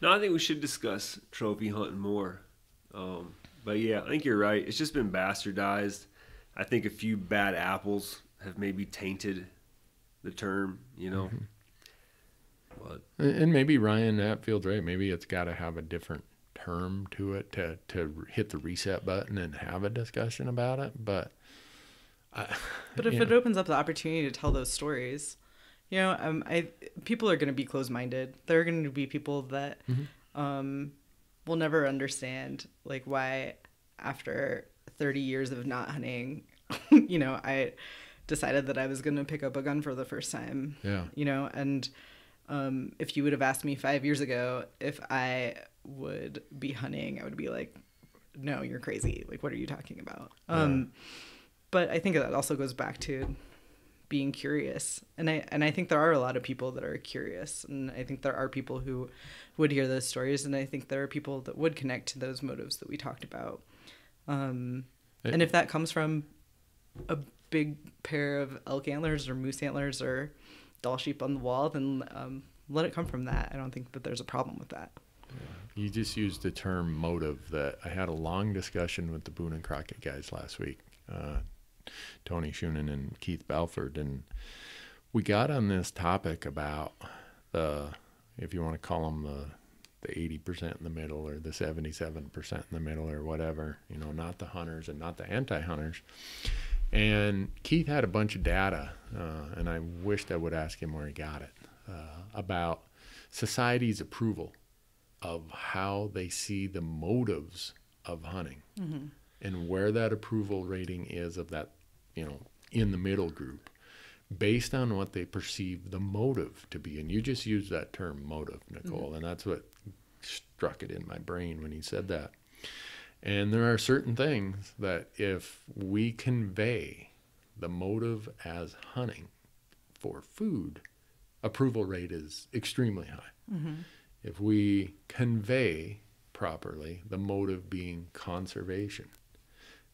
No, I think we should discuss trophy hunting more. Um, but yeah, I think you're right. It's just been bastardized. I think a few bad apples have maybe tainted the term, you know. Mm-hmm. But, and maybe Ryan Hatfield, right? Maybe it's got to have a different term to it to, to hit the reset button and have a discussion about it. But, uh, but if it know. opens up the opportunity to tell those stories, you know, um, I, people are going to be closed-minded. There are going to be people that, mm-hmm. um, will never understand like why after thirty years of not hunting, you know, I decided that I was going to pick up a gun for the first time, yeah. you know, and, um, if you would have asked me five years ago, if I would be hunting, I would be like, no, you're crazy. Like, what are you talking about? Yeah. Um, but I think that also goes back to being curious. And I, and I think there are a lot of people that are curious, and I think there are people who would hear those stories. And I think there are people that would connect to those motives that we talked about. Um, it, and if that comes from a big pair of elk antlers or moose antlers or doll sheep on the wall, then, um, let it come from that. I don't think that there's a problem with that. You just used the term motive that I had a long discussion with the Boone and Crockett guys last week. Uh, Tony Shunan and Keith Balford, and we got on this topic about the, if you want to call them the the eighty percent in the middle or the seventy-seven percent in the middle or whatever, you know, not the hunters and not the anti-hunters. And Keith had a bunch of data, uh, and I wished I would ask him where he got it, uh, about society's approval of how they see the motives of hunting. Mm-hmm. And where that approval rating is of that, you know, in the middle group, based on what they perceive the motive to be. And you just used that term motive, Nicole, mm-hmm. and that's what struck it in my brain when he said that. And there are certain things that if we convey the motive as hunting for food, approval rate is extremely high. Mm-hmm. If we convey properly the motive being conservation,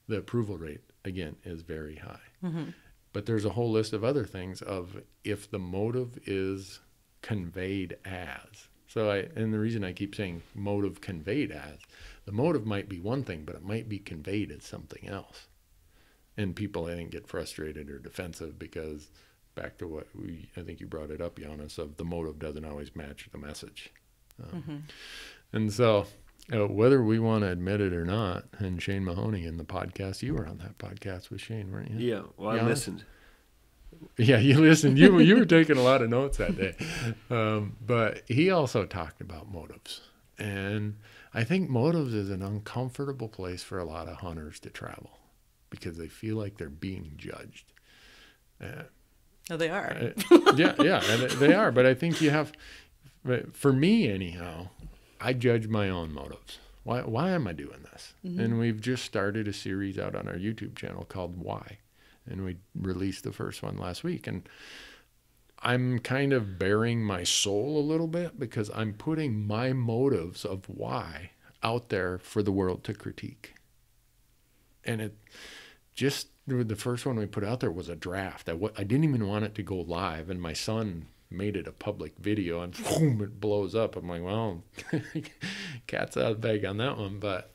the approval rate, again, is very high. Mm-hmm. But there's a whole list of other things of if the motive is conveyed as. So I, and the reason I keep saying motive conveyed as, the motive might be one thing, but it might be conveyed as something else. And people, I think, get frustrated or defensive because, back to what we, I think you brought it up, Janis, of the motive doesn't always match the message. Um, mm-hmm. And so, Uh, whether we want to admit it or not, and Shane Mahoney in the podcast, you were on that podcast with Shane, weren't you? Yeah, well, I listened. Yeah, you listened. You, you were taking a lot of notes that day. Um, but he also talked about motives. And I think motives is an uncomfortable place for a lot of hunters to travel because they feel like they're being judged. Uh, no, they are. uh, yeah, yeah, they are. But I think you have, for me anyhow, I judge my own motives. Why, why am I doing this? Mm-hmm. And we've just started a series out on our YouTube channel called Why. And we released the first one last week. And I'm kind of bearing my soul a little bit because I'm putting my motives of why out there for the world to critique. And it just, the first one we put out there was a draft. I, I didn't even want it to go live. And my son made it a public video and boom, it blows up. I'm like, well, cat's out of the bag on that one. But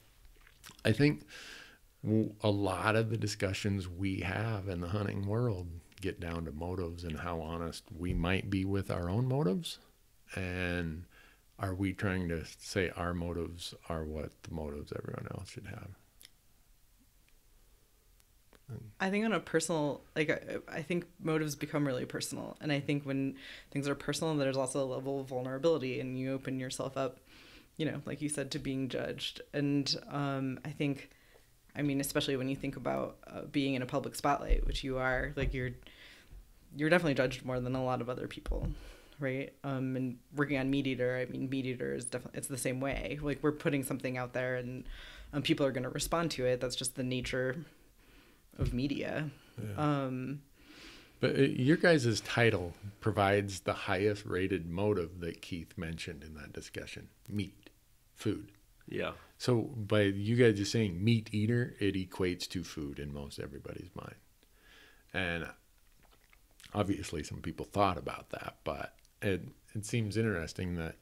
I think a lot of the discussions we have in the hunting world get down to motives and how honest we might be with our own motives. And are we trying to say our motives are what the motives everyone else should have? I think on a personal, like, I, I think motives become really personal. And I think when things are personal, there's also a level of vulnerability, and you open yourself up, you know, like you said, to being judged. And um, I think, I mean, especially when you think about uh, being in a public spotlight, which you are, like, you're, you're definitely judged more than a lot of other people, right? Um, and working on Meat Eater, I mean, Meat Eater is definitely, it's the same way. Like, we're putting something out there, and um, people are going to respond to it. That's just the nature of media. Yeah. Um, but it, your guys' title provides the highest rated motive that Keith mentioned in that discussion. Meat. Food. Yeah. So by you guys just saying meat eater, it equates to food in most everybody's mind. And obviously some people thought about that, but it, it seems interesting that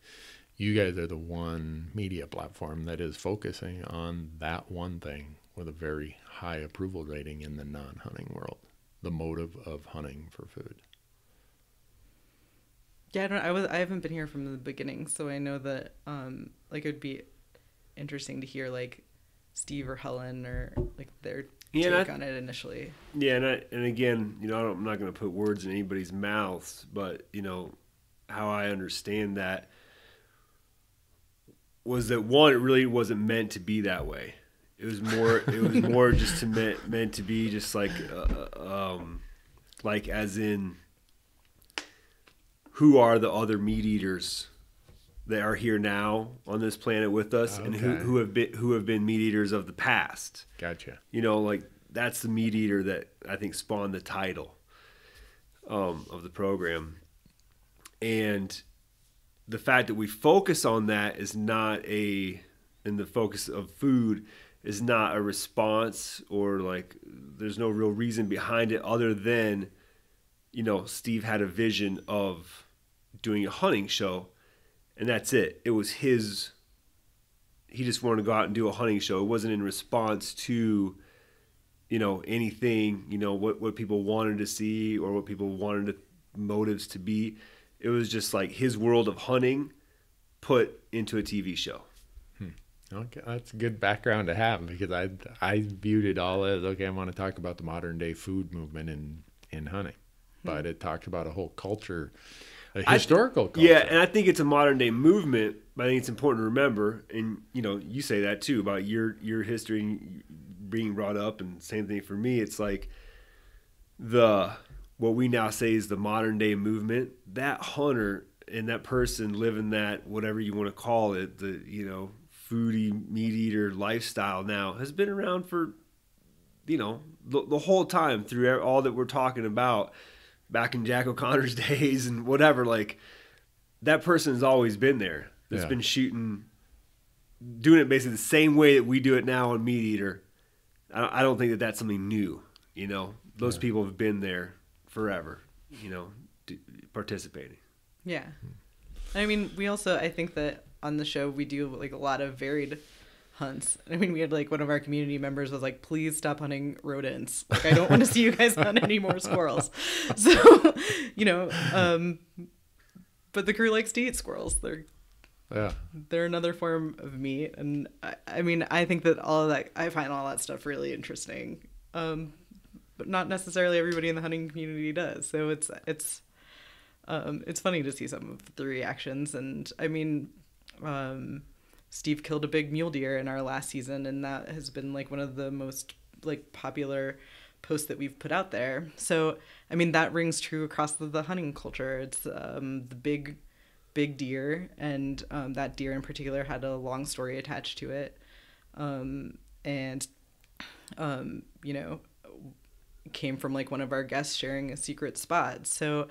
you guys are the one media platform that is focusing on that one thing with a very high approval rating in the non-hunting world, the motive of hunting for food. Yeah, I don't. I was. I haven't been here from the beginning, so I know that. Um, like it would be interesting to hear like Steve or Helen or like their yeah, take I, on it initially. Yeah, and I, and again, you know, I don't, I'm not going to put words in anybody's mouths, but you know how I understand that was that one, it really wasn't meant to be that way. It was more, it was more just to meant meant to be just like, uh, um, like as in, who are the other meat eaters that are here now on this planet with us, okay. and who, who have been who have been meat eaters of the past? Gotcha. You know, like that's the meat eater that I think spawned the title um, of the program, and the fact that we focus on that is not a, and the focus of food is not a response or like there's no real reason behind it other than, you know, Steve had a vision of doing a hunting show, and that's it. It was his, he just wanted to go out and do a hunting show. It wasn't in response to, you know, anything, you know, what, what people wanted to see or what people wanted to, motives to be. It was just like his world of hunting put into a T V show. Hmm. Okay. That's a good background to have, because I, I viewed it all as, okay, I want to talk about the modern day food movement in, in hunting. But it talked about a whole culture, a historical th- culture. Yeah, and I think it's a modern-day movement, but I think it's important to remember, and, you know, you say that too, about your your history being brought up, and same thing for me. It's like the what we now say is the modern-day movement, that hunter and that person living that, whatever you want to call it, the, you know, foodie, meat-eater lifestyle now has been around for, you know, the, the whole time through all that we're talking about. Back in Jack O'Connor's days and whatever, like that person's always been there. That's yeah. been shooting, doing it basically the same way that we do it now on Meat Eater. I don't think that that's something new. You know, those yeah. people have been there forever, you know, participating. Yeah. I mean, we also, I think that on the show we do like a lot of varied hunts. I mean, we had like one of our community members was like, please stop hunting rodents. Like, I don't want to see you guys hunt any more squirrels. So, you know, um, but the crew likes to eat squirrels. They're, yeah. they're another form of meat. And I, I mean, I think that all of that, I find all that stuff really interesting. Um, but not necessarily everybody in the hunting community does. So it's, it's, um, it's funny to see some of the reactions. And I mean, um, Steve killed a big mule deer in our last season, and that has been like one of the most like popular posts that we've put out there. So, I mean, that rings true across the, the hunting culture. It's um, the big, big deer, and um, that deer in particular had a long story attached to it. Um, and, um, you know, came from like one of our guests sharing a secret spot. So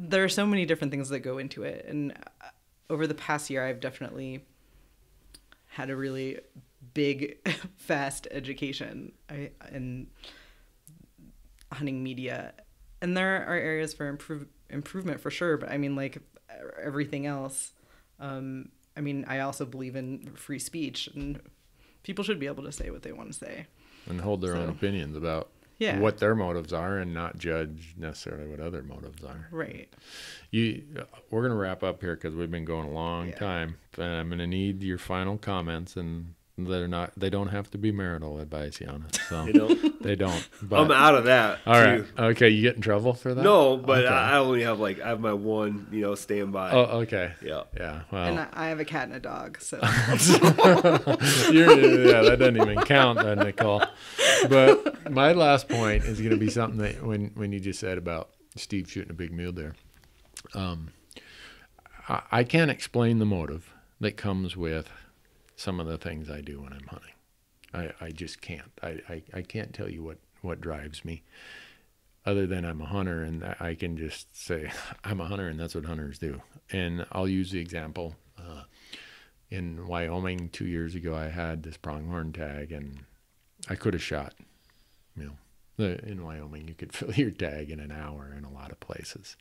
there are so many different things that go into it. And over the past year, I've definitely had a really big, fast education in hunting media. And there are areas for improve, improvement for sure, but I mean, like everything else, um, I mean, I also believe in free speech, and people should be able to say what they want to say. And hold their so, own opinions about yeah. what their motives are, and not judge necessarily what other motives are. Right. You, we're going to wrap up here because we've been going a long yeah. time. And I'm going to need your final comments, and they're not, they don't have to be marital advice, Janis. So they don't. They don't. But, I'm out of that. All right. Too. Okay. You get in trouble for that? No, but okay. I only have like, I have my one, you know, standby. Oh, okay. Yeah. Yeah. Well. And I have a cat and a dog, so. You're, yeah, that doesn't even count then, Nicole. But my last point is going to be something that when, when you just said about Steve shooting a big mule deer. Um, I, I can't explain the motive that comes with some of the things I do when I'm hunting. I, I just can't. I, I, I can't tell you what, what drives me, other than I'm a hunter, and I can just say I'm a hunter, and that's what hunters do. And I'll use the example. Uh, in Wyoming two years ago, I had this pronghorn tag, and I could have shot, you know, the, in Wyoming, you could fill your tag in an hour in a lot of places.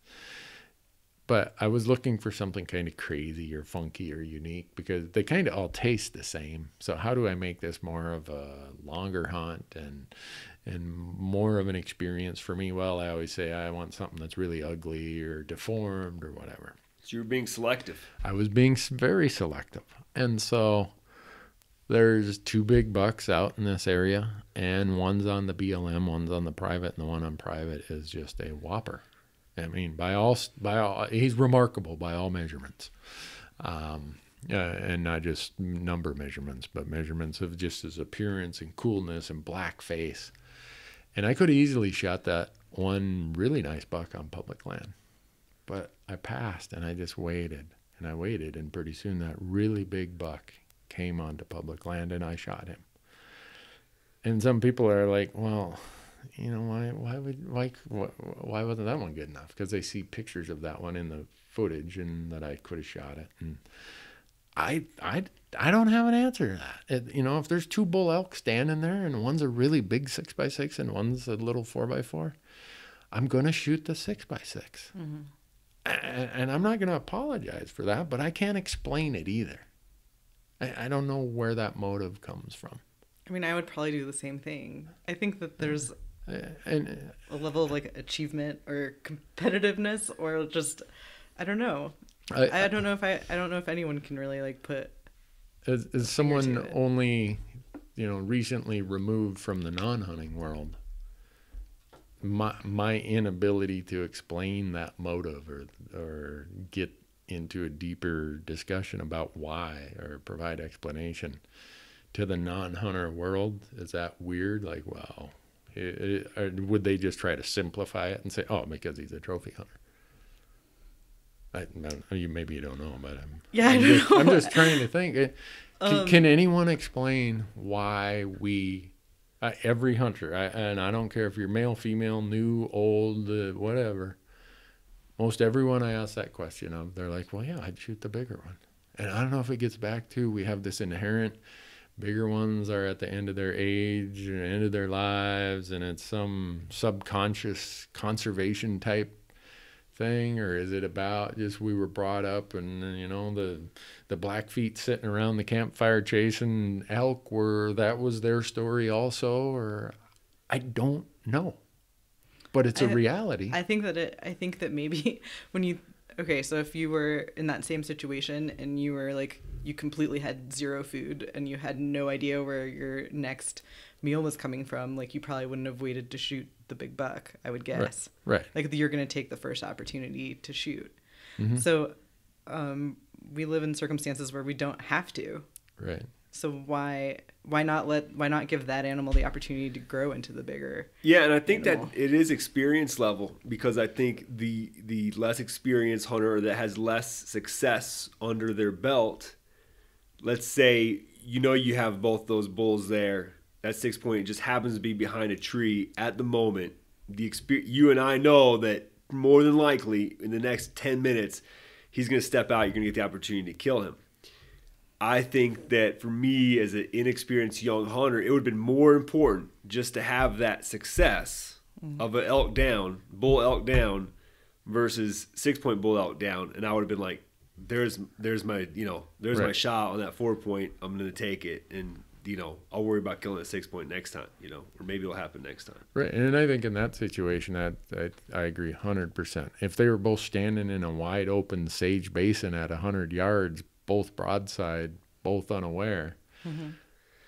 But I was looking for something kind of crazy or funky or unique, because they kind of all taste the same. So how do I make this more of a longer hunt and and more of an experience for me? Well, I always say I want something that's really ugly or deformed or whatever. So you were being selective. I was being very selective. And so There's two big bucks out in this area, and one's on the B L M, one's on the private, and the one on private is just a whopper. I mean, by all, by all, he's remarkable by all measurements. Um, uh, and not just number measurements, but measurements of just his appearance and coolness and black face. And I could have easily shot that one really nice buck on public land, but I passed and I just waited and I waited. And pretty soon that really big buck came onto public land and I shot him. And some people are like, well, you know, why, why would, why, why wasn't that one good enough? Because they see pictures of that one in the footage and that I could have shot it. And I, I, I don't have an answer to that. It, you know, if there's two bull elk standing there and one's a really big six by six and one's a little four by four, I'm going to shoot the six by six. Mm-hmm. And, and I'm not going to apologize for that, but I can't explain it either. I, I don't know where that motive comes from. I mean, I would probably do the same thing. I think that there's and, a level of like achievement or competitiveness or just, I don't know. I, I don't know if I, I don't know if anyone can really like put. As, as someone only, you know, recently removed from the non-hunting world, my, my inability to explain that motive or, or get into a deeper discussion about why or provide explanation to the non-hunter world, is that weird? Like, wow. It, it, would they just try to simplify it and say, oh, because he's a trophy hunter? I, I, you maybe you don't know, but I'm, yeah, I'm, I don't just, know. I'm just trying to think. Can, um, can anyone explain why we, uh, every hunter, I, and I don't care if you're male, female, new, old, uh, whatever, most everyone I ask that question of, they're like, well, yeah, I'd shoot the bigger one. And I don't know if it gets back to, we have this inherent, bigger ones are at the end of their age and end of their lives, and it's some subconscious conservation type thing, or is it about just we were brought up and, you know, the the Blackfeet sitting around the campfire chasing elk were, that was their story also, or I don't know, but it's a I, reality. I think that it, I think that maybe when you, okay, so if you were in that same situation and you were like, you completely had zero food and you had no idea where your next meal was coming from, like you probably wouldn't have waited to shoot the big buck, I would guess. Right. Right. Like you're going to take the first opportunity to shoot. Mm-hmm. So um, we live in circumstances where we don't have to. Right. So why why not let why not give that animal the opportunity to grow into the bigger? Yeah, and I think animal. That it is experience level, because I think the the less experienced hunter that has less success under their belt, let's say, you know, you have both those bulls there. That six point just happens to be behind a tree at the moment. The experience, you and I know that more than likely in the next ten minutes, he's going to step out. You're going to get the opportunity to kill him. I think that for me as an inexperienced young hunter, it would have been more important just to have that success mm-hmm. of an elk down, bull elk down versus six point bull elk down. And I would have been like, there's, there's my, you know, there's right. my shot on that four point. I'm going to take it. And, you know, I'll worry about killing a six point next time, you know, or maybe it'll happen next time. Right. And I think in that situation, I, I, I agree one hundred percent. If they were both standing in a wide open sage basin at one hundred yards, both broadside, both unaware, mm-hmm.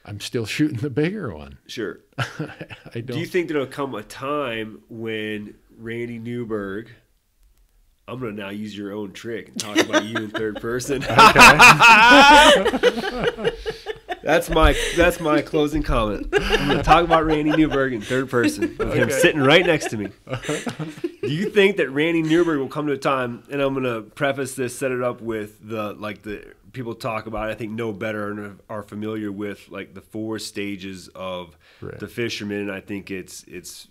I'm still shooting the bigger one. Sure. I don't... Do you think there'll come a time when Randy Newberg... I'm going to now use your own trick and talk about you in third person. Okay. That's my that's my closing comment. I'm going to talk about Randy Newberg in third person with okay. him sitting right next to me. Do you think that Randy Newberg will come to a time, and I'm going to preface this, set it up with the, like the people talk about, I think know better and are familiar with like the four stages of right. the fisherman. I think it's it's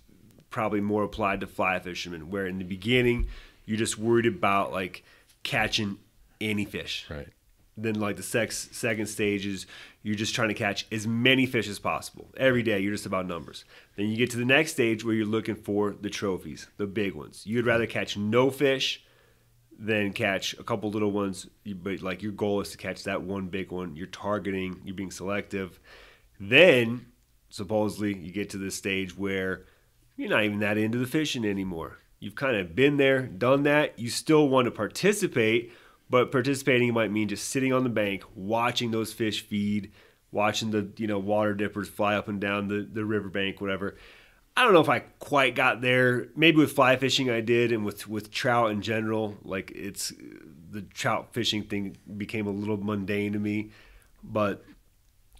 probably more applied to fly fishermen, where in the beginning you're just worried about like catching any fish. Right. Then like the sex, second stage is you're just trying to catch as many fish as possible. Every day you're just about numbers. Then you get to the next stage where you're looking for the trophies, the big ones. You'd rather catch no fish than catch a couple little ones. But like your goal is to catch that one big one. You're targeting, you're being selective. Then supposedly you get to this stage where you're not even that into the fishing anymore. You've kind of been there, done that. You still want to participate, but participating might mean just sitting on the bank, watching those fish feed, watching the, you know, water dippers fly up and down the, the riverbank, whatever. I don't know if I quite got there. Maybe with fly fishing I did, and with, with trout in general, like it's the trout fishing thing became a little mundane to me. But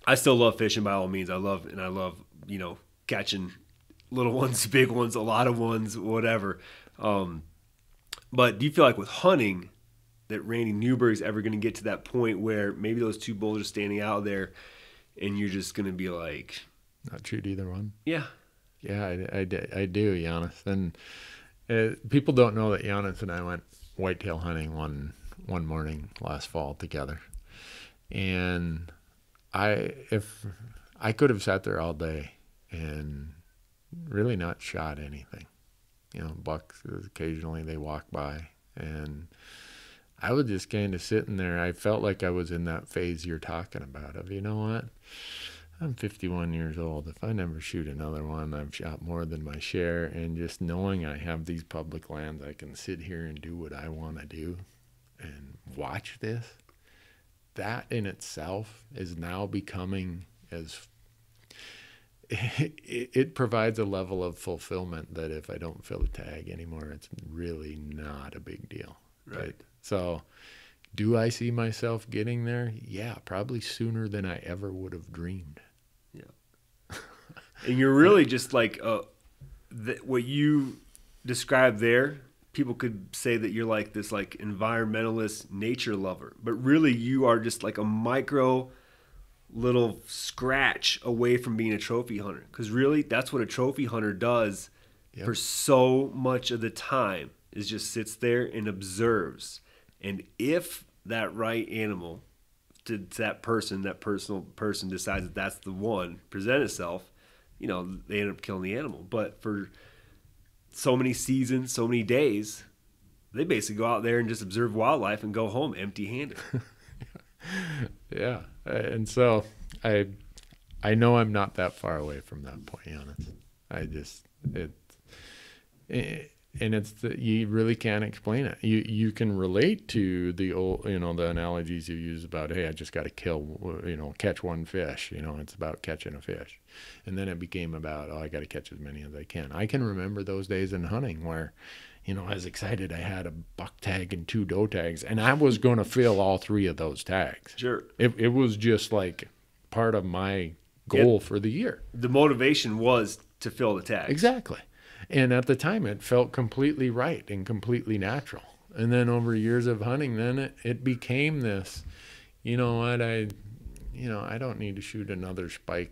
I still love fishing by all means. I love, and I love, you know, catching little ones, big ones, a lot of ones, whatever. Um, but do you feel like with hunting that Randy Newberg is ever going to get to that point where maybe those two bulls are standing out there and you're just going to be like, not shoot either one? Yeah. Yeah, I, I, I do, Janis. And uh, people don't know that Janis and I went whitetail hunting one one morning last fall together. And I if I could have sat there all day and really not shot anything. You know, bucks, occasionally they walk by. And I was just kind of sitting there. I felt like I was in that phase you're talking about of, you know what? I'm fifty-one years old. If I never shoot another one, I've shot more than my share. And just knowing I have these public lands, I can sit here and do what I want to do and watch this. That in itself is now becoming as, it, it provides a level of fulfillment that if I don't fill a tag anymore, it's really not a big deal. Right. Right? So do I see myself getting there? Yeah, probably sooner than I ever would have dreamed. Yeah. And you're really just like, uh, th- what you described there, people could say that you're like this like environmentalist nature lover, but really you are just like a micro little scratch away from being a trophy hunter. Because really that's what a trophy hunter does. Yep. For so much of the time is just sits there and observes. And if that right animal to, to that person, that personal person decides that that's the one, present itself, you know, they end up killing the animal. But for so many seasons, so many days, they basically go out there and just observe wildlife and go home empty-handed. Yeah. And so I I know I'm not that far away from that point, Janis. I just, it, it and it's the, you really can't explain it. You you can relate to the old, you know, the analogies you use about, hey, I just got to kill, you know, catch one fish. You know, it's about catching a fish. And then it became about, oh, I got to catch as many as I can. I can remember those days in hunting where, you know, I was excited. I had a buck tag and two doe tags, and I was going to fill all three of those tags. Sure. It, it was just like part of my goal it, for the year. The motivation was to fill the tags. Exactly. And at the time, it felt completely right and completely natural. And then over years of hunting, then it, it became this, you know what, I, you know, I don't need to shoot another spike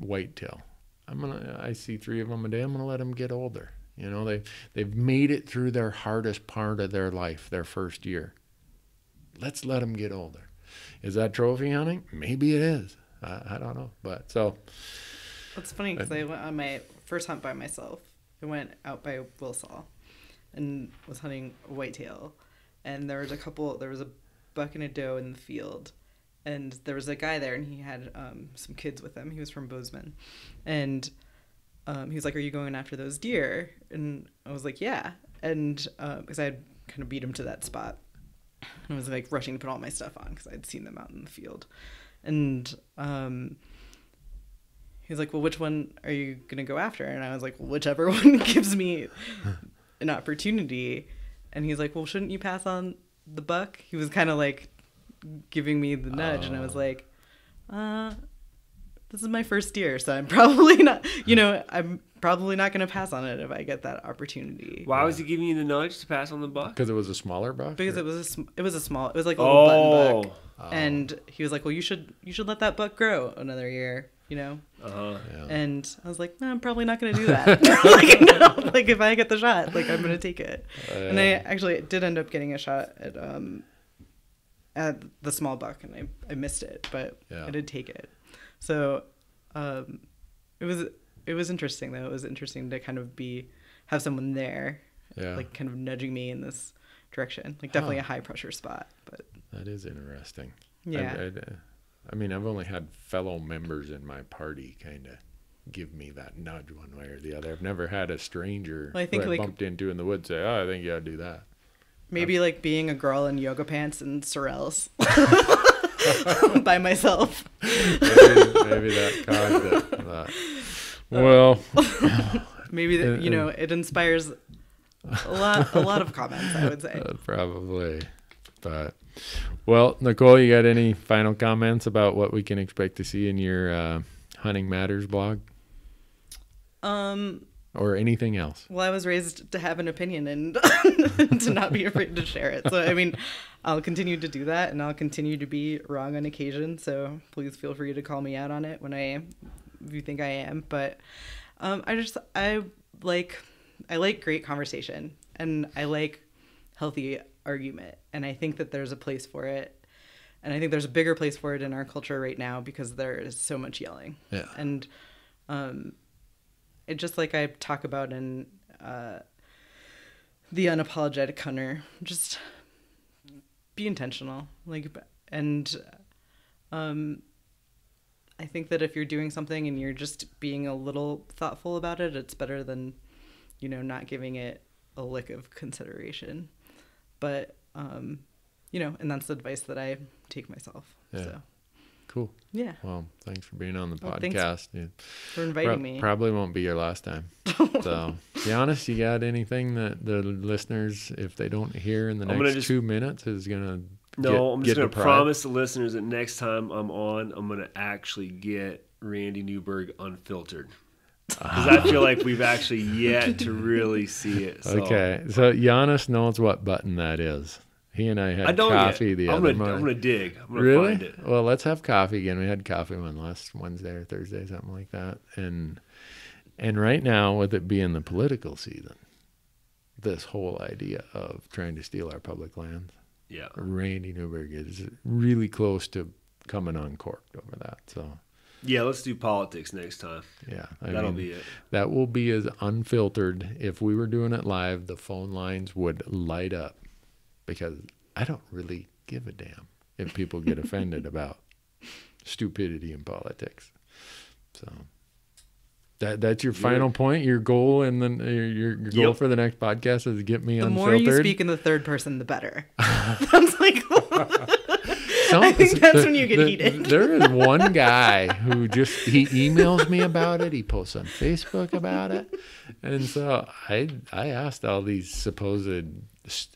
whitetail. I'm gonna, I see three of them a day. I'm gonna let them get older. You know, they they've made it through their hardest part of their life, their first year. Let's let them get older. Is that trophy hunting? Maybe it is. I, I don't know. But so. It's funny because I went on my first hunt by myself. I went out by Wilsaw and was hunting a whitetail, and there was a couple, there was a buck and a doe in the field, and there was a guy there, and he had um, some kids with him. He was from Bozeman, and um, he was like, are you going after those deer? And I was like, yeah, and uh, because I had kind of beat him to that spot, and I was like rushing to put all my stuff on because I'd seen them out in the field, and um he's like, well, which one are you going to go after? And I was like, well, whichever one gives me an opportunity. And he's like, well, shouldn't you pass on the buck? He was kind of like giving me the nudge. Oh. And I was like, uh, this is my first deer, so I'm probably not, you know, I'm probably not going to pass on it if I get that opportunity. Why yeah. was he giving you the nudge to pass on the buck? Because it was a smaller buck? Because or? it was a, it was a small, it was like a little oh. button buck. Oh. And he was like, well, you should, you should let that buck grow another year. You know, uh-huh, yeah. And I was like, no, I'm probably not going to do that. Like, no, like if I get the shot, like I'm going to take it. Uh, and I actually did end up getting a shot at um at the small buck, and I, I missed it, but yeah. I did take it. So um, it was it was interesting though. It was interesting to kind of be have someone there, yeah. like kind of nudging me in this direction. Like definitely huh. a high pressure spot, but that is interesting. Yeah. I, I, I, I mean, I've only had fellow members in my party kind of give me that nudge one way or the other. I've never had a stranger well, I think who I like, bumped into in the woods say, oh, I think you ought to do that. Maybe I'm... like being a girl in yoga pants and sorrels. by myself. maybe, maybe that caused it. That. Well, maybe that, it, you know, it inspires a lot, a lot of comments, I would say. Uh, probably, but well, Nicole, you got any final comments about what we can expect to see in your uh, Hunting Matters blog? Um. Or anything else? Well, I was raised to have an opinion and to not be afraid to share it. So, I mean, I'll continue to do that, and I'll continue to be wrong on occasion. So please feel free to call me out on it when I am, if you think I am. But um, I just, I like, I like great conversation, and I like healthy argument. And I think that there's a place for it. And I think there's a bigger place for it in our culture right now because there is so much yelling. Yeah. And, um, it just like I talk about in uh, The Unapologetic Hunter, just be intentional. Like, and um, I think that if you're doing something and you're just being a little thoughtful about it, it's better than, you know, not giving it a lick of consideration. But, um, you know, and that's the advice that I take myself. Yeah. So. Cool. Yeah. Well, thanks for being on the well, podcast. Yeah. For inviting Pro- me. Probably won't be your last time. So, Janis, you got anything that the listeners, if they don't hear in the I'm next just, two minutes, is gonna no. Get, I'm just gonna deprived. promise the listeners that next time I'm on, I'm gonna actually get Randy Newberg unfiltered. Because I feel like we've actually yet to really see it. So. Okay. So Janis knows what button that is. He and I had I coffee yet. the I'm other gonna, morning. I'm going to dig. I'm going to really? find it. Well, let's have coffee again. We had coffee one last Wednesday or Thursday, something like that. And and right now, with it being the political season, this whole idea of trying to steal our public lands, yeah, Randy Newberg is really close to coming uncorked over that. So yeah, let's do politics next time. Yeah. I That'll mean, be it. That will be as unfiltered. If we were doing it live, the phone lines would light up. Because I don't really give a damn if people get offended about stupidity in politics. So that that's your final yeah. point. Your goal and then your, your goal yep. for the next podcast is to get me the unfiltered. The more you speak in the third person, the better. Sounds like Some, I think that's the, when you get the, heated. There is one guy who just, he emails me about it. He posts on Facebook about it. And so I I asked all these supposed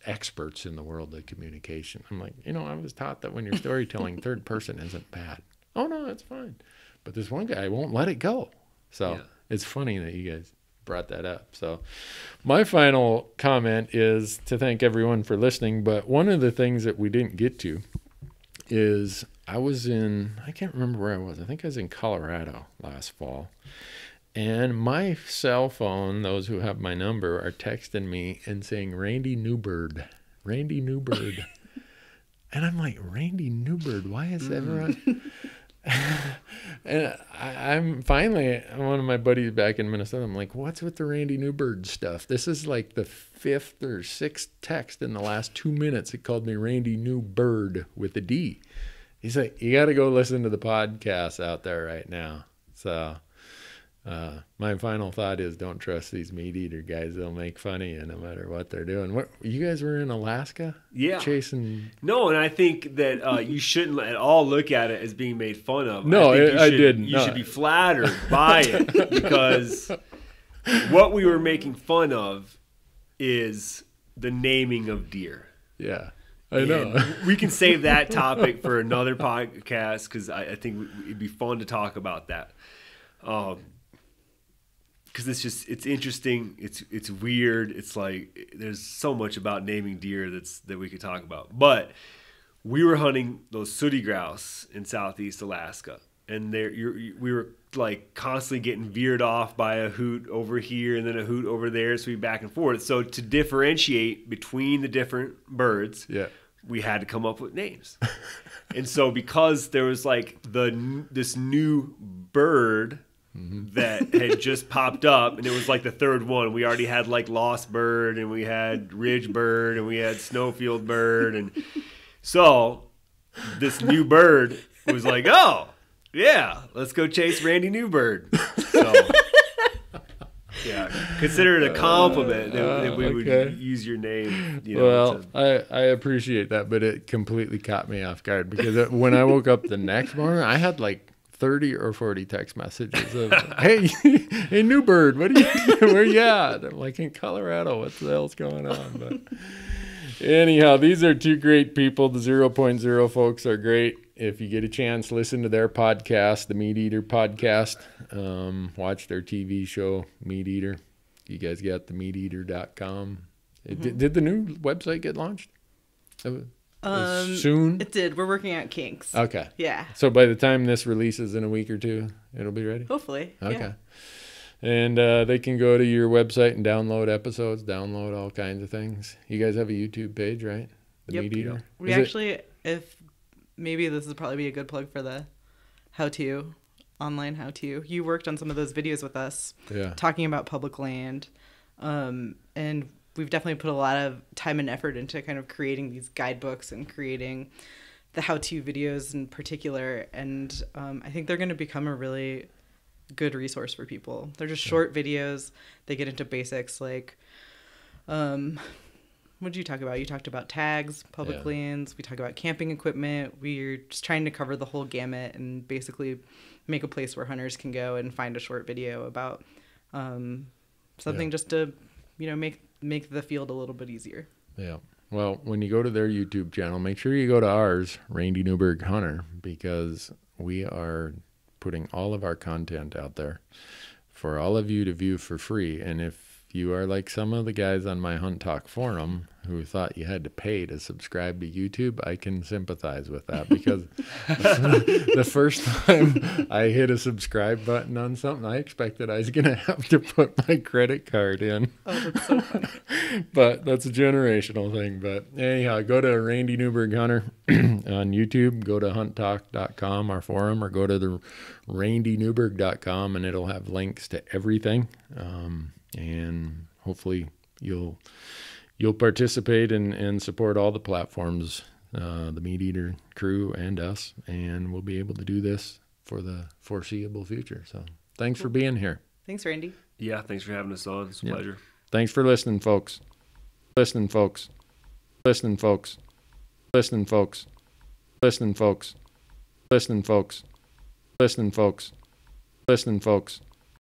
experts in the world of communication. I'm like, you know, I was taught that when you're storytelling, third person isn't bad. Oh, no, that's fine. But this one guy won't let it go. So yeah. It's funny that you guys brought that up. So my final comment is to thank everyone for listening. But one of the things that we didn't get to is I was in, I can't remember where I was. I think I was in Colorado last fall. And my cell phone, those who have my number, are texting me and saying, Randy Newberg, Randy Newberg. And I'm like, Randy Newberg, why is everyone? And I, I'm finally, one of my buddies back in Minnesota, I'm like, what's with the Randy Newberg stuff? This is like the fifth or sixth text in the last two minutes. It called me Randy Newberg with a D. He's like, you got to go listen to the podcast out there right now. So uh, my final thought is don't trust these meat eater guys. They'll make fun of you no matter what they're doing. What, you guys were in Alaska? Yeah. Chasing. No, and I think that uh, you shouldn't at all look at it as being made fun of. No, I, think it, you should, I didn't. You no. should be flattered by it because what we were making fun of is the naming of deer. Yeah. I know. We can save that topic for another podcast because I, I think it'd be fun to talk about that. Um, Because it's just, it's interesting, it's it's weird, it's like, there's so much about naming deer that's that we could talk about. But we were hunting those sooty grouse in southeast Alaska, and there you we were like constantly getting veered off by a hoot over here and then a hoot over there, so we back and forth. So to differentiate between the different birds, yeah, we had to come up with names. And so because there was like the this new bird, mm-hmm, that had just popped up, and it was like the third one. We already had like Lost Bird, and we had Ridge Bird, and we had Snowfield Bird, and so this new bird was like, "Oh, yeah, let's go chase Randy Newberg." So yeah, consider it a compliment that, uh, that we okay. would use your name. You know, well, to... I, I appreciate that, but it completely caught me off guard because it, when I woke up the next morning, I had like thirty or forty text messages of, hey, hey, new bird, what are you, where are you at? I'm like, in Colorado, what the hell's going on? But anyhow, these are two great people. The zero point zero folks are great. If you get a chance, listen to their podcast, the Meat Eater podcast. Um, watch their T V show, Meat Eater. You guys got the meat eater dot com. Mm-hmm. Did, did the new website get launched? Um, soon? It did. We're working out kinks. Okay. Yeah. So by the time this releases in a week or two, it'll be ready? Hopefully. Okay. Yeah. And uh, they can go to your website and download episodes, download all kinds of things. You guys have a YouTube page, right? The yep. Meat Eater. We is actually, it... if maybe this would probably be a good plug for the how-to, online how-to. You worked on some of those videos with us, yeah. talking about public land. Um, and we've definitely put a lot of time and effort into kind of creating these guidebooks and creating the how-to videos in particular. And um, I think they're going to become a really good resource for people. They're just short videos. They get into basics like, um, what did you talk about? You talked about tags, public yeah. lands. We talk about camping equipment. We're just trying to cover the whole gamut and basically make a place where hunters can go and find a short video about um, something yeah. just to, you know, make make the field a little bit easier. Yeah. Well, when you go to their YouTube channel, make sure you go to ours, Randy Newberg Hunter, because we are putting all of our content out there for all of you to view for free. And if you are like some of the guys on my Hunt Talk forum who thought you had to pay to subscribe to YouTube, I can sympathize with that because the first time I hit a subscribe button on something, I expected I was going to have to put my credit card in. Oh, that's so funny. But that's a generational thing. But anyhow, go to Randy Newberg Hunter on YouTube, go to hunt talk dot com, our forum, or go to the randy newberg dot com, and it'll have links to everything. Um, and hopefully you'll... You'll participate and, and support all the platforms, uh, the Meat Eater crew and us, and we'll be able to do this for the foreseeable future. So thanks for being here. Thanks, Randy. Yeah, thanks for having us on. It's a yeah. pleasure. Thanks for listening, folks. Listening, folks. Listening, folks. Listening, folks. Listening, folks. Listening, folks. Listening, folks. Listening, folks.